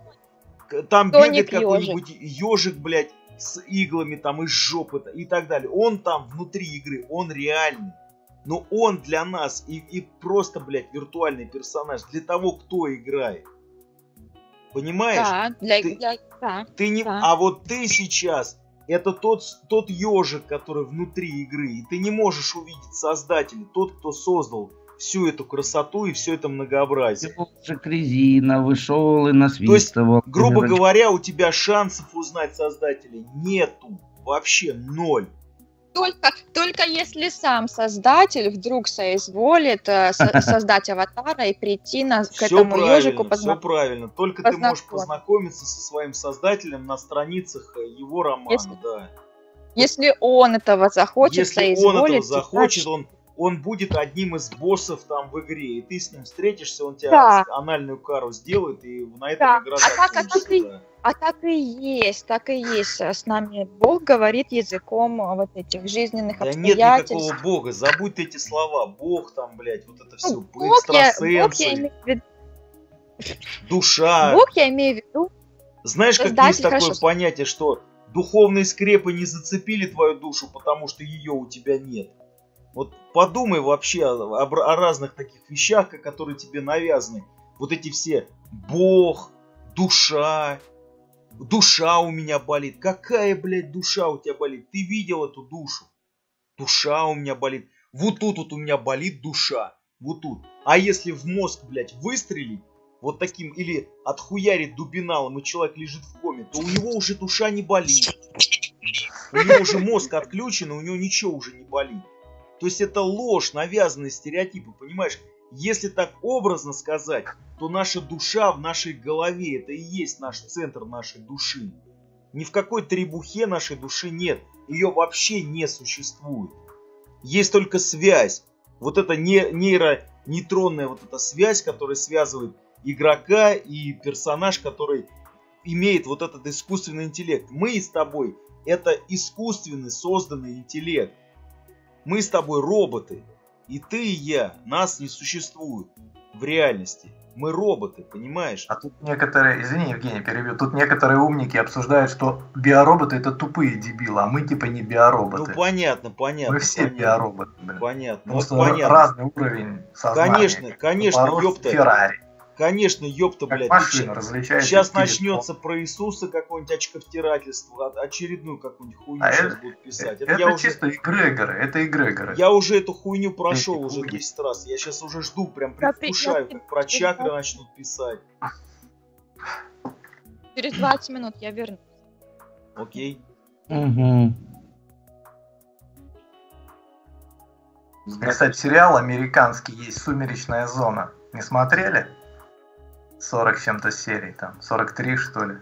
Там бегает какой-нибудь ежик, блядь, с иглами там из жопы и так далее. Он там внутри игры, он реальный. Но он для нас и просто, блядь, виртуальный персонаж. Для того, кто играет. Понимаешь? Да, ты не... А вот ты сейчас, это тот ежик, который внутри игры. И ты не можешь увидеть создателя, тот, кто создал всю эту красоту и все это многообразие. Ежик резина, вышел и насвистывал. То есть, грубо говоря, у тебя шансов узнать создателя нету. Вообще ноль. Только если сам создатель вдруг соизволит создать аватара и прийти к этому ежику. Все правильно. Только ты можешь познакомиться со своим создателем на страницах его романа. Если он этого захочет, он будет одним из боссов там в игре. И ты с ним встретишься, он тебе анальную кару сделает, и на этом игра закончится. А так и есть. С нами Бог говорит языком вот этих жизненных обстоятельств. Да нет никакого Бога, забудь эти слова. Бог там, блядь, вот это все. Бог, экстрасенсы, душа. Бог я имею в виду. Знаешь, как есть такое понятие, что духовные скрепы не зацепили твою душу, потому что ее у тебя нет. Вот подумай вообще о разных таких вещах, которые тебе навязаны. Вот эти все Бог, душа. Душа у меня болит. Какая, блядь, душа у тебя болит? Ты видел эту душу? Душа у меня болит. Вот тут вот у меня болит душа. Вот тут. А если в мозг, блядь, выстрелить, вот таким, или отхуярить дубиналом, и человек лежит в коме, то у него уже душа не болит. У него уже мозг отключен, и у него ничего уже не болит. То есть это ложь, навязанные стереотипы, понимаешь? Если так образно сказать, то наша душа в нашей голове, это и есть наш центр нашей души. Ни в какой требухе нашей души нет, ее вообще не существует. Есть только связь, вот эта нейронейтронная вот эта связь, которая связывает игрока и персонаж, который имеет вот этот искусственный интеллект. Мы с тобой это искусственный созданный интеллект. Мы с тобой роботы, и ты, и я, нас не существует в реальности. Мы роботы, понимаешь? А тут некоторые, извини, Евгений, перебью, тут некоторые умники обсуждают, что биороботы это тупые дебилы, а мы типа не биороботы. Ну понятно. Мы все биороботы, блин. Понятно. Просто вот, разный уровень сознания. Конечно, ёпта. Феррари. Конечно, ёпта, как блядь. Сейчас начнется про Иисуса какое-нибудь очковтирательство, очередную какую-нибудь хуйню сейчас будут писать. Это чисто эгрегоры, это эгрегоры. Я уже эту хуйню прошел уже 10 раз, я сейчас уже жду, прям предвкушаю, как про чакры начнут писать. Через 20 минут я вернусь. Окей. Угу. Кстати, сериал американский есть, «Сумеречная зона». Не смотрели? 40 с чем-то серий, там, 43, что ли?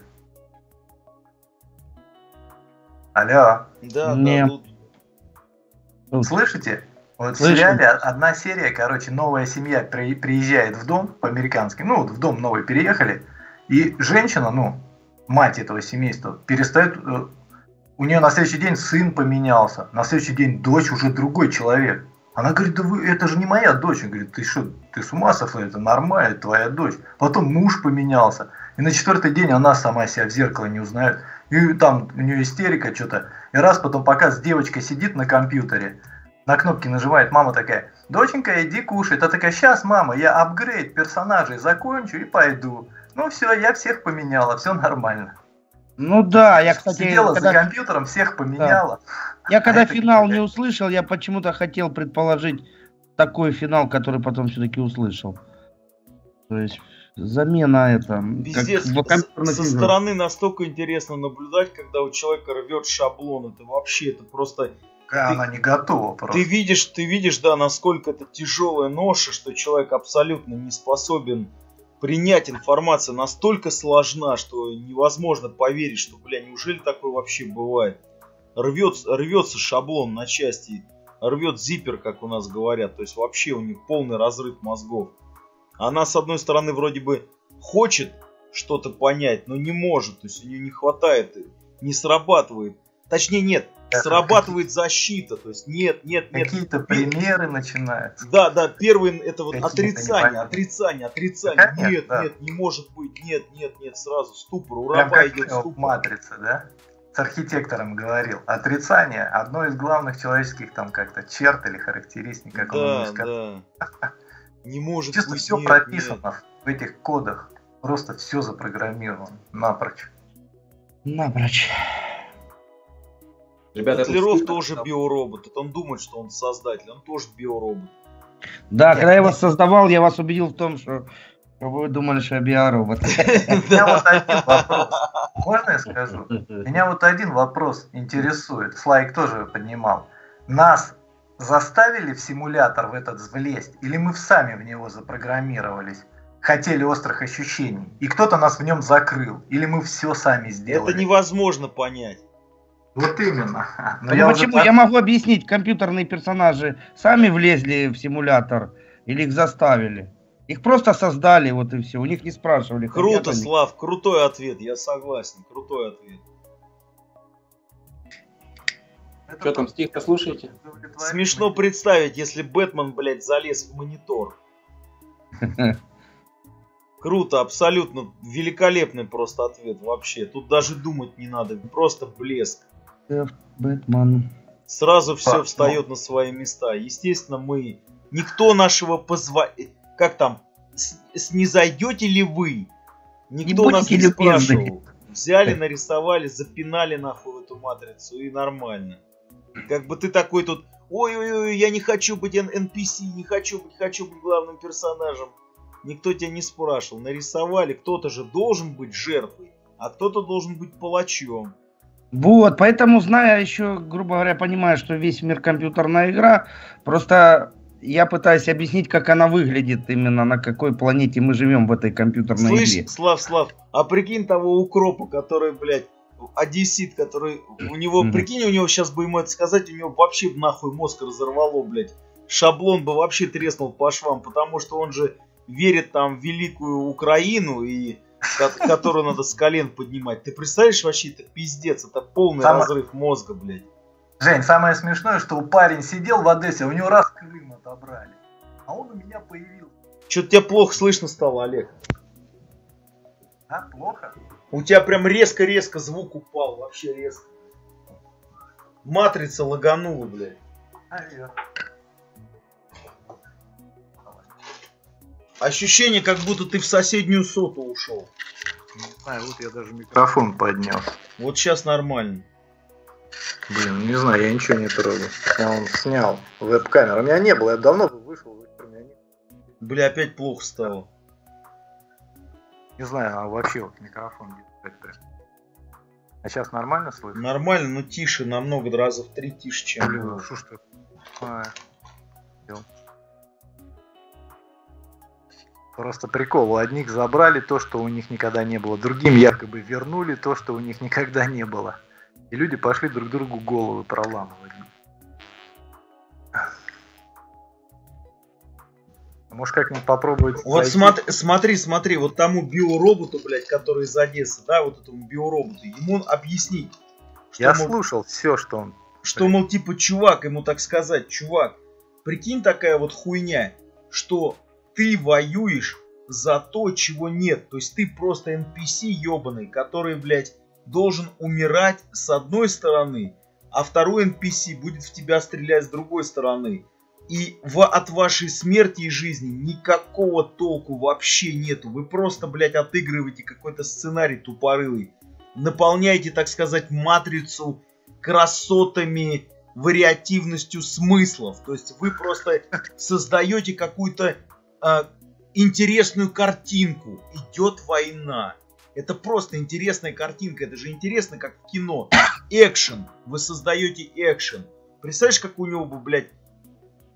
Алло? Да. Слышите? Вот в сериале одна серия, короче, новая семья приезжает в дом по-американски, ну, вот в дом новый переехали, и женщина, ну, мать этого семейства, перестает... У нее на следующий день сын поменялся, на следующий день дочь уже другой человек. Она говорит, да вы, это же не моя дочь. Он говорит, ты что, ты с ума сошла, это нормально, это твоя дочь. Потом муж поменялся. И на 4-й день она сама себя в зеркало не узнает. И там у нее истерика что-то. И раз потом показ, девочка сидит на компьютере, на кнопки нажимает, мама такая, доченька, иди кушать. А такая, сейчас, мама, я апгрейд персонажей закончу и пойду. Ну все, я всех поменяла, все нормально. Ну да, я, кстати... Сидела когда... за компьютером, всех поменяла. Да. Я когда финал не услышал, я почему-то хотел предположить такой финал, который потом все-таки услышал. То есть замена это... Пиздец, со стороны настолько интересно наблюдать, когда у человека рвет шаблон. Это вообще, это просто... Она не готова просто. Ты видишь, да, насколько это тяжелая ноша, что человек абсолютно не способен... Принять информацию настолько сложна, что невозможно поверить, что, бля, неужели такое вообще бывает? Рвется шаблон на части, рвет зиппер, как у нас говорят. То есть вообще у них полный разрыв мозгов. Она, с одной стороны, вроде бы хочет что-то понять, но не может. То есть у нее не хватает, не срабатывает Точнее, нет, срабатывает защита. То есть нет. Какие-то примеры начинаются. Да, первый это вот отрицание. Такая, нет, не может быть, нет, сразу ступор, ура, идет ступор. Матрица, да? С архитектором говорил. Отрицание одно из главных человеческих там как-то черт или характеристик, как он сказал. Да. Не может быть. Все прописано в этих кодах. Просто все запрограммировано. Напрочь. Ребята, Котляров тоже биоробот. Он думает, что он создатель. Он тоже биоробот. Да, когда я его создавал, я вас убедил в том, что вы думали, что я биоробот. Меня вот один вопрос. Можно я скажу? Меня вот один вопрос интересует. Слайк тоже поднимал. Нас заставили в симулятор в этот влезть? Или мы сами в него запрограммировались? Хотели острых ощущений. И кто-то нас в нем закрыл. Или мы все сами сделали. Это невозможно понять. Вот именно. Но почему? Я могу объяснить. Компьютерные персонажи сами влезли в симулятор или их заставили? Их просто создали, вот и все. У них не спрашивали. Круто, Слав. Крутой ответ. Я согласен. Крутой ответ. Что там, стих-то слушаете? Смешно представить, если Бэтмен, блядь, залез в монитор. Круто, абсолютно великолепный просто ответ вообще. Тут даже думать не надо, просто блеск. Бэтмен. Сразу все встает на свои места. Естественно, мы... Никто нашего Как там? Снизойдете ли вы? Никто нас не спрашивал. Взяли, нарисовали, запинали нахуй эту матрицу и нормально. Как бы ты такой тут... Ой-ой-ой, я не хочу быть NPC, не хочу быть главным персонажем. Никто тебя не спрашивал. Нарисовали. Кто-то же должен быть жертвой, а кто-то должен быть палачом. Вот, поэтому, зная еще, грубо говоря, понимаю, что весь мир компьютерная игра, просто я пытаюсь объяснить, как она выглядит, именно на какой планете мы живем в этой компьютерной игре. Слав, а прикинь того укропа, который, блядь, одессит, который у него, прикинь, у него сейчас бы ему это сказать, у него вообще нахуй мозг разорвало, блядь. Шаблон бы вообще треснул по швам, потому что он же верит там в великую Украину, и которую надо с колен поднимать. Ты представляешь, вообще это пиздец, это полный разрыв мозга, блядь. Жень, самое смешное, что парень сидел в Одессе, у него раз Крым отобрали, а он у меня появился. Что-то тебя плохо слышно стало, Олег. А, плохо? У тебя прям резко-резко звук упал, вообще резко. Матрица лаганула, блядь. Наверное. Ощущение, как будто ты в соседнюю соту ушел. Не знаю, вот я даже микрофон поднял. Вот сейчас нормально. Блин, не знаю, я ничего не трогал. Я он снял веб-камеру. У меня не было, я давно вышел. Бля, опять плохо стало. Не знаю, а вообще вот микрофон. А сейчас нормально слышно? Нормально, но тише, намного раза в 3 тише, чем... Блин, ну шо ж ты... Просто прикол, у одних забрали то, что у них никогда не было, другим якобы вернули то, что у них никогда не было. И люди пошли друг другу головы проламывать. Может как-нибудь попробовать... Вот смотри, вот тому биороботу, блядь, который из Одессы, да, вот этому биороботу, ему объяснить. Я слушал все, что он... Что, мол, типа, чувак, ему так сказать, чувак, прикинь, такая вот хуйня, что... Ты воюешь за то, чего нет. То есть ты просто NPC ебаный, который, блядь, должен умирать с одной стороны, а второй NPC будет в тебя стрелять с другой стороны. И от вашей смерти и жизни никакого толку вообще нету. Вы просто, блядь, отыгрываете какой-то сценарий тупорылый. Наполняете, так сказать, матрицу красотами, вариативностью смыслов. То есть вы просто создаете какую-то... интересную картинку. Идет война. Это просто интересная картинка. Это же интересно, как в кино. Экшен. Вы создаете экшен. Представляешь, как у него бы, блядь,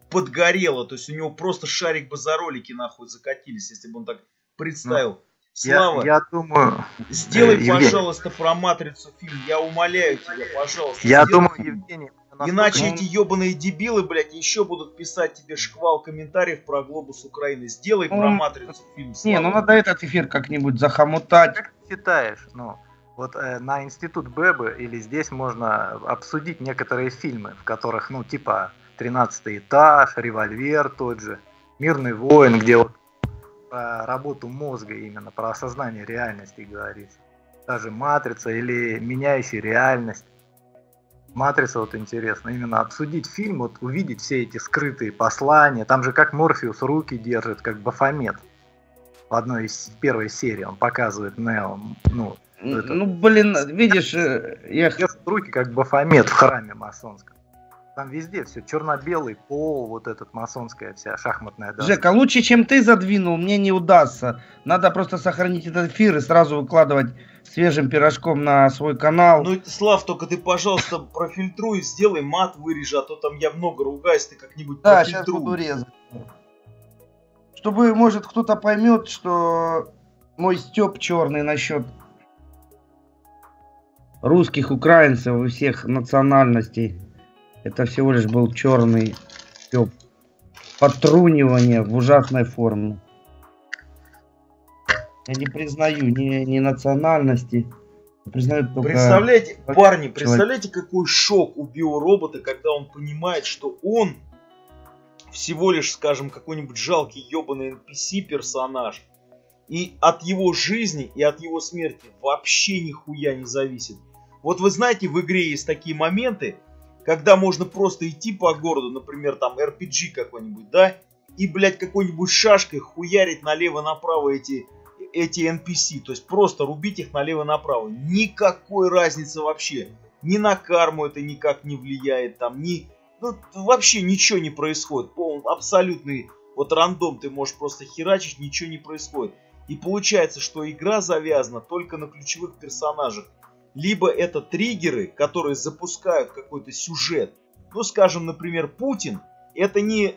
подгорело. То есть у него просто шарик бы за ролики нахуй закатились, если бы он так представил. Ну, Слава, я думаю... Сделай, Евгений, пожалуйста, про матрицу фильм. Я умоляю тебя, пожалуйста. Я думаю, Евгений... Иначе эти ебаные дебилы, блядь, еще будут писать тебе шквал комментариев про Глобус Украины. Сделай про матрицу фильм. Не, ну надо этот эфир как-нибудь захомутать. Как ты считаешь, ну, Вот на институт Бэбы или здесь можно обсудить некоторые фильмы, в которых, ну, типа «13-й этаж», «Револьвер» тот же, «Мирный воин», где вот про работу мозга именно, про осознание реальности говорится. Даже «Матрица» или «Меняющая реальность». «Матрица» вот интересно, именно обсудить фильм, вот увидеть все эти скрытые послания. Там же как Морфеус руки держит, как Бафомет. В одной из первой серии он показывает Нео, ну... Ну, блин, видишь, я... Руки как Бафомет в храме масонском. Там везде все черно-белый пол, вот этот масонская вся шахматная доска. Жека, лучше, чем ты задвинул, мне не удастся. Надо просто сохранить этот эфир и сразу выкладывать свежим пирожком на свой канал. Ну, Слав, только ты, пожалуйста, профильтруй, сделай мат, вырежи, а то там я много ругаюсь, ты как-нибудь профильтруй. Да, сейчас буду резать. Чтобы, может, кто-то поймет, что мой стёб черный насчет русских, украинцев и всех национальностей. Это всего лишь был черный стёб. Потрунивание в ужасной форме. Я не признаю ни национальности. Признаю только... Представляете, парни, представляете, какой шок у биоробота, когда он понимает, что он всего лишь, скажем, какой-нибудь жалкий ёбаный NPC персонаж. И от его жизни, и от его смерти вообще нихуя не зависит. Вот вы знаете, в игре есть такие моменты, когда можно просто идти по городу, например, там RPG какой-нибудь, да? И, блядь, какой-нибудь шашкой хуярить налево-направо эти NPC. То есть просто рубить их налево-направо. Никакой разницы вообще. Ни на карму это никак не влияет, там, ни... Ну, вообще ничего не происходит. Полный, абсолютный вот рандом, ты можешь просто херачить, ничего не происходит. И получается, что игра завязана только на ключевых персонажах. Либо это триггеры, которые запускают какой-то сюжет. Ну, скажем, например, Путин. Это не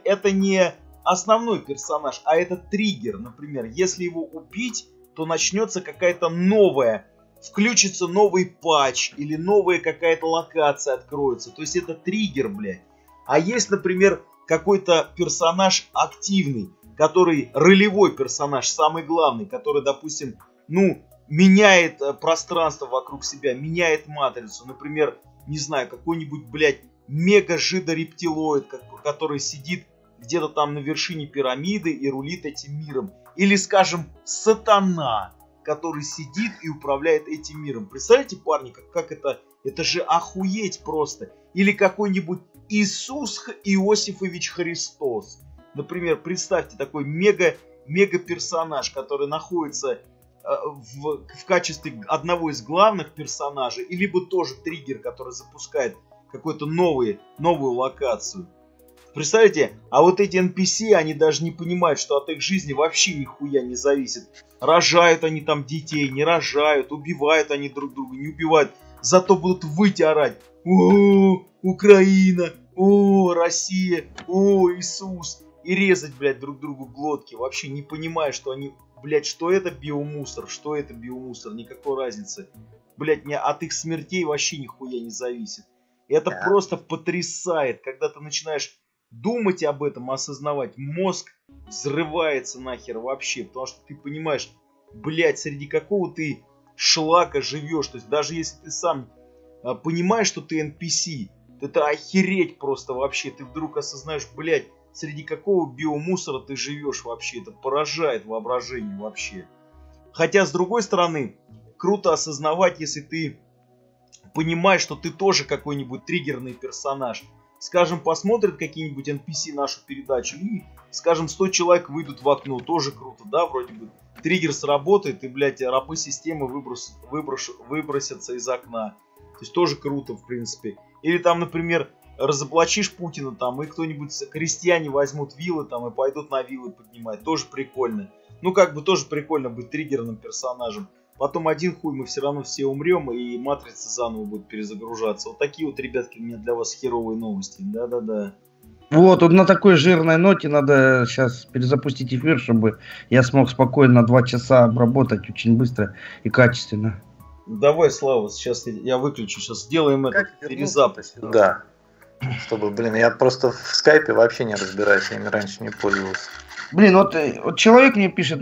основной персонаж, а это триггер. Например, если его убить, то начнется какая-то новая. Включится новый патч или новая какая-то локация откроется. То есть это триггер, блядь. А есть, например, какой-то персонаж активный, который ролевой персонаж, самый главный, который, допустим, ну... меняет пространство вокруг себя, меняет матрицу. Например, не знаю, какой-нибудь, блядь, мега-жидорептилоид, который сидит где-то там на вершине пирамиды и рулит этим миром. Или, скажем, сатана, который сидит и управляет этим миром. Представляете, парни, как это... Это же охуеть просто. Или какой-нибудь Иисус Иосифович Христос. Например, представьте, такой мега-персонаж, который находится... В качестве одного из главных персонажей, и либо тоже триггер, который запускает какую-то новую локацию. Представляете, а вот эти NPC, они даже не понимают, что от их жизни вообще нихуя не зависит. Рожают они там детей, не рожают, убивают они друг друга, не убивают. Зато будут выйти орать. О, Украина, о, Россия, о, Иисус. И резать, блядь, друг другу глотки, вообще не понимая, что они... Блять, что это биомусор, никакой разницы. Блять, от их смертей вообще нихуя не зависит. Это просто потрясает, когда ты начинаешь думать об этом, осознавать. Мозг взрывается нахер вообще, потому что ты понимаешь, блять, среди какого ты шлака живешь. То есть даже если ты сам понимаешь, что ты NPC, это охереть просто вообще. Ты вдруг осознаешь, блять, среди какого биомусора ты живешь вообще? Это поражает воображение вообще. Хотя, с другой стороны, круто осознавать, если ты понимаешь, что ты тоже какой-нибудь триггерный персонаж. Скажем, посмотрят какие-нибудь NPC нашу передачу, и, скажем, 100 человек выйдут в окно. Тоже круто, да, вроде бы. Триггер сработает, и, блядь, рабы системы выбросятся из окна. То есть тоже круто, в принципе. Или там, например... разоблачишь Путина там, и кто-нибудь, крестьяне возьмут вилы там и пойдут на вилы поднимать. Тоже прикольно. Ну, как бы тоже прикольно быть триггерным персонажем. Потом один хуй, мы все равно все умрем, и матрица заново будет перезагружаться. Вот такие вот, ребятки, у меня для вас херовые новости. Да-да-да. Вот на такой жирной ноте надо сейчас перезапустить эфир, чтобы я смог спокойно 2 часа обработать очень быстро и качественно. Давай, Слава, сейчас я выключу. Сейчас сделаем эту перезапись. Да. Чтобы, блин, я просто в скайпе вообще не разбираюсь, я ими раньше не пользовался. Блин, вот человек мне пишет,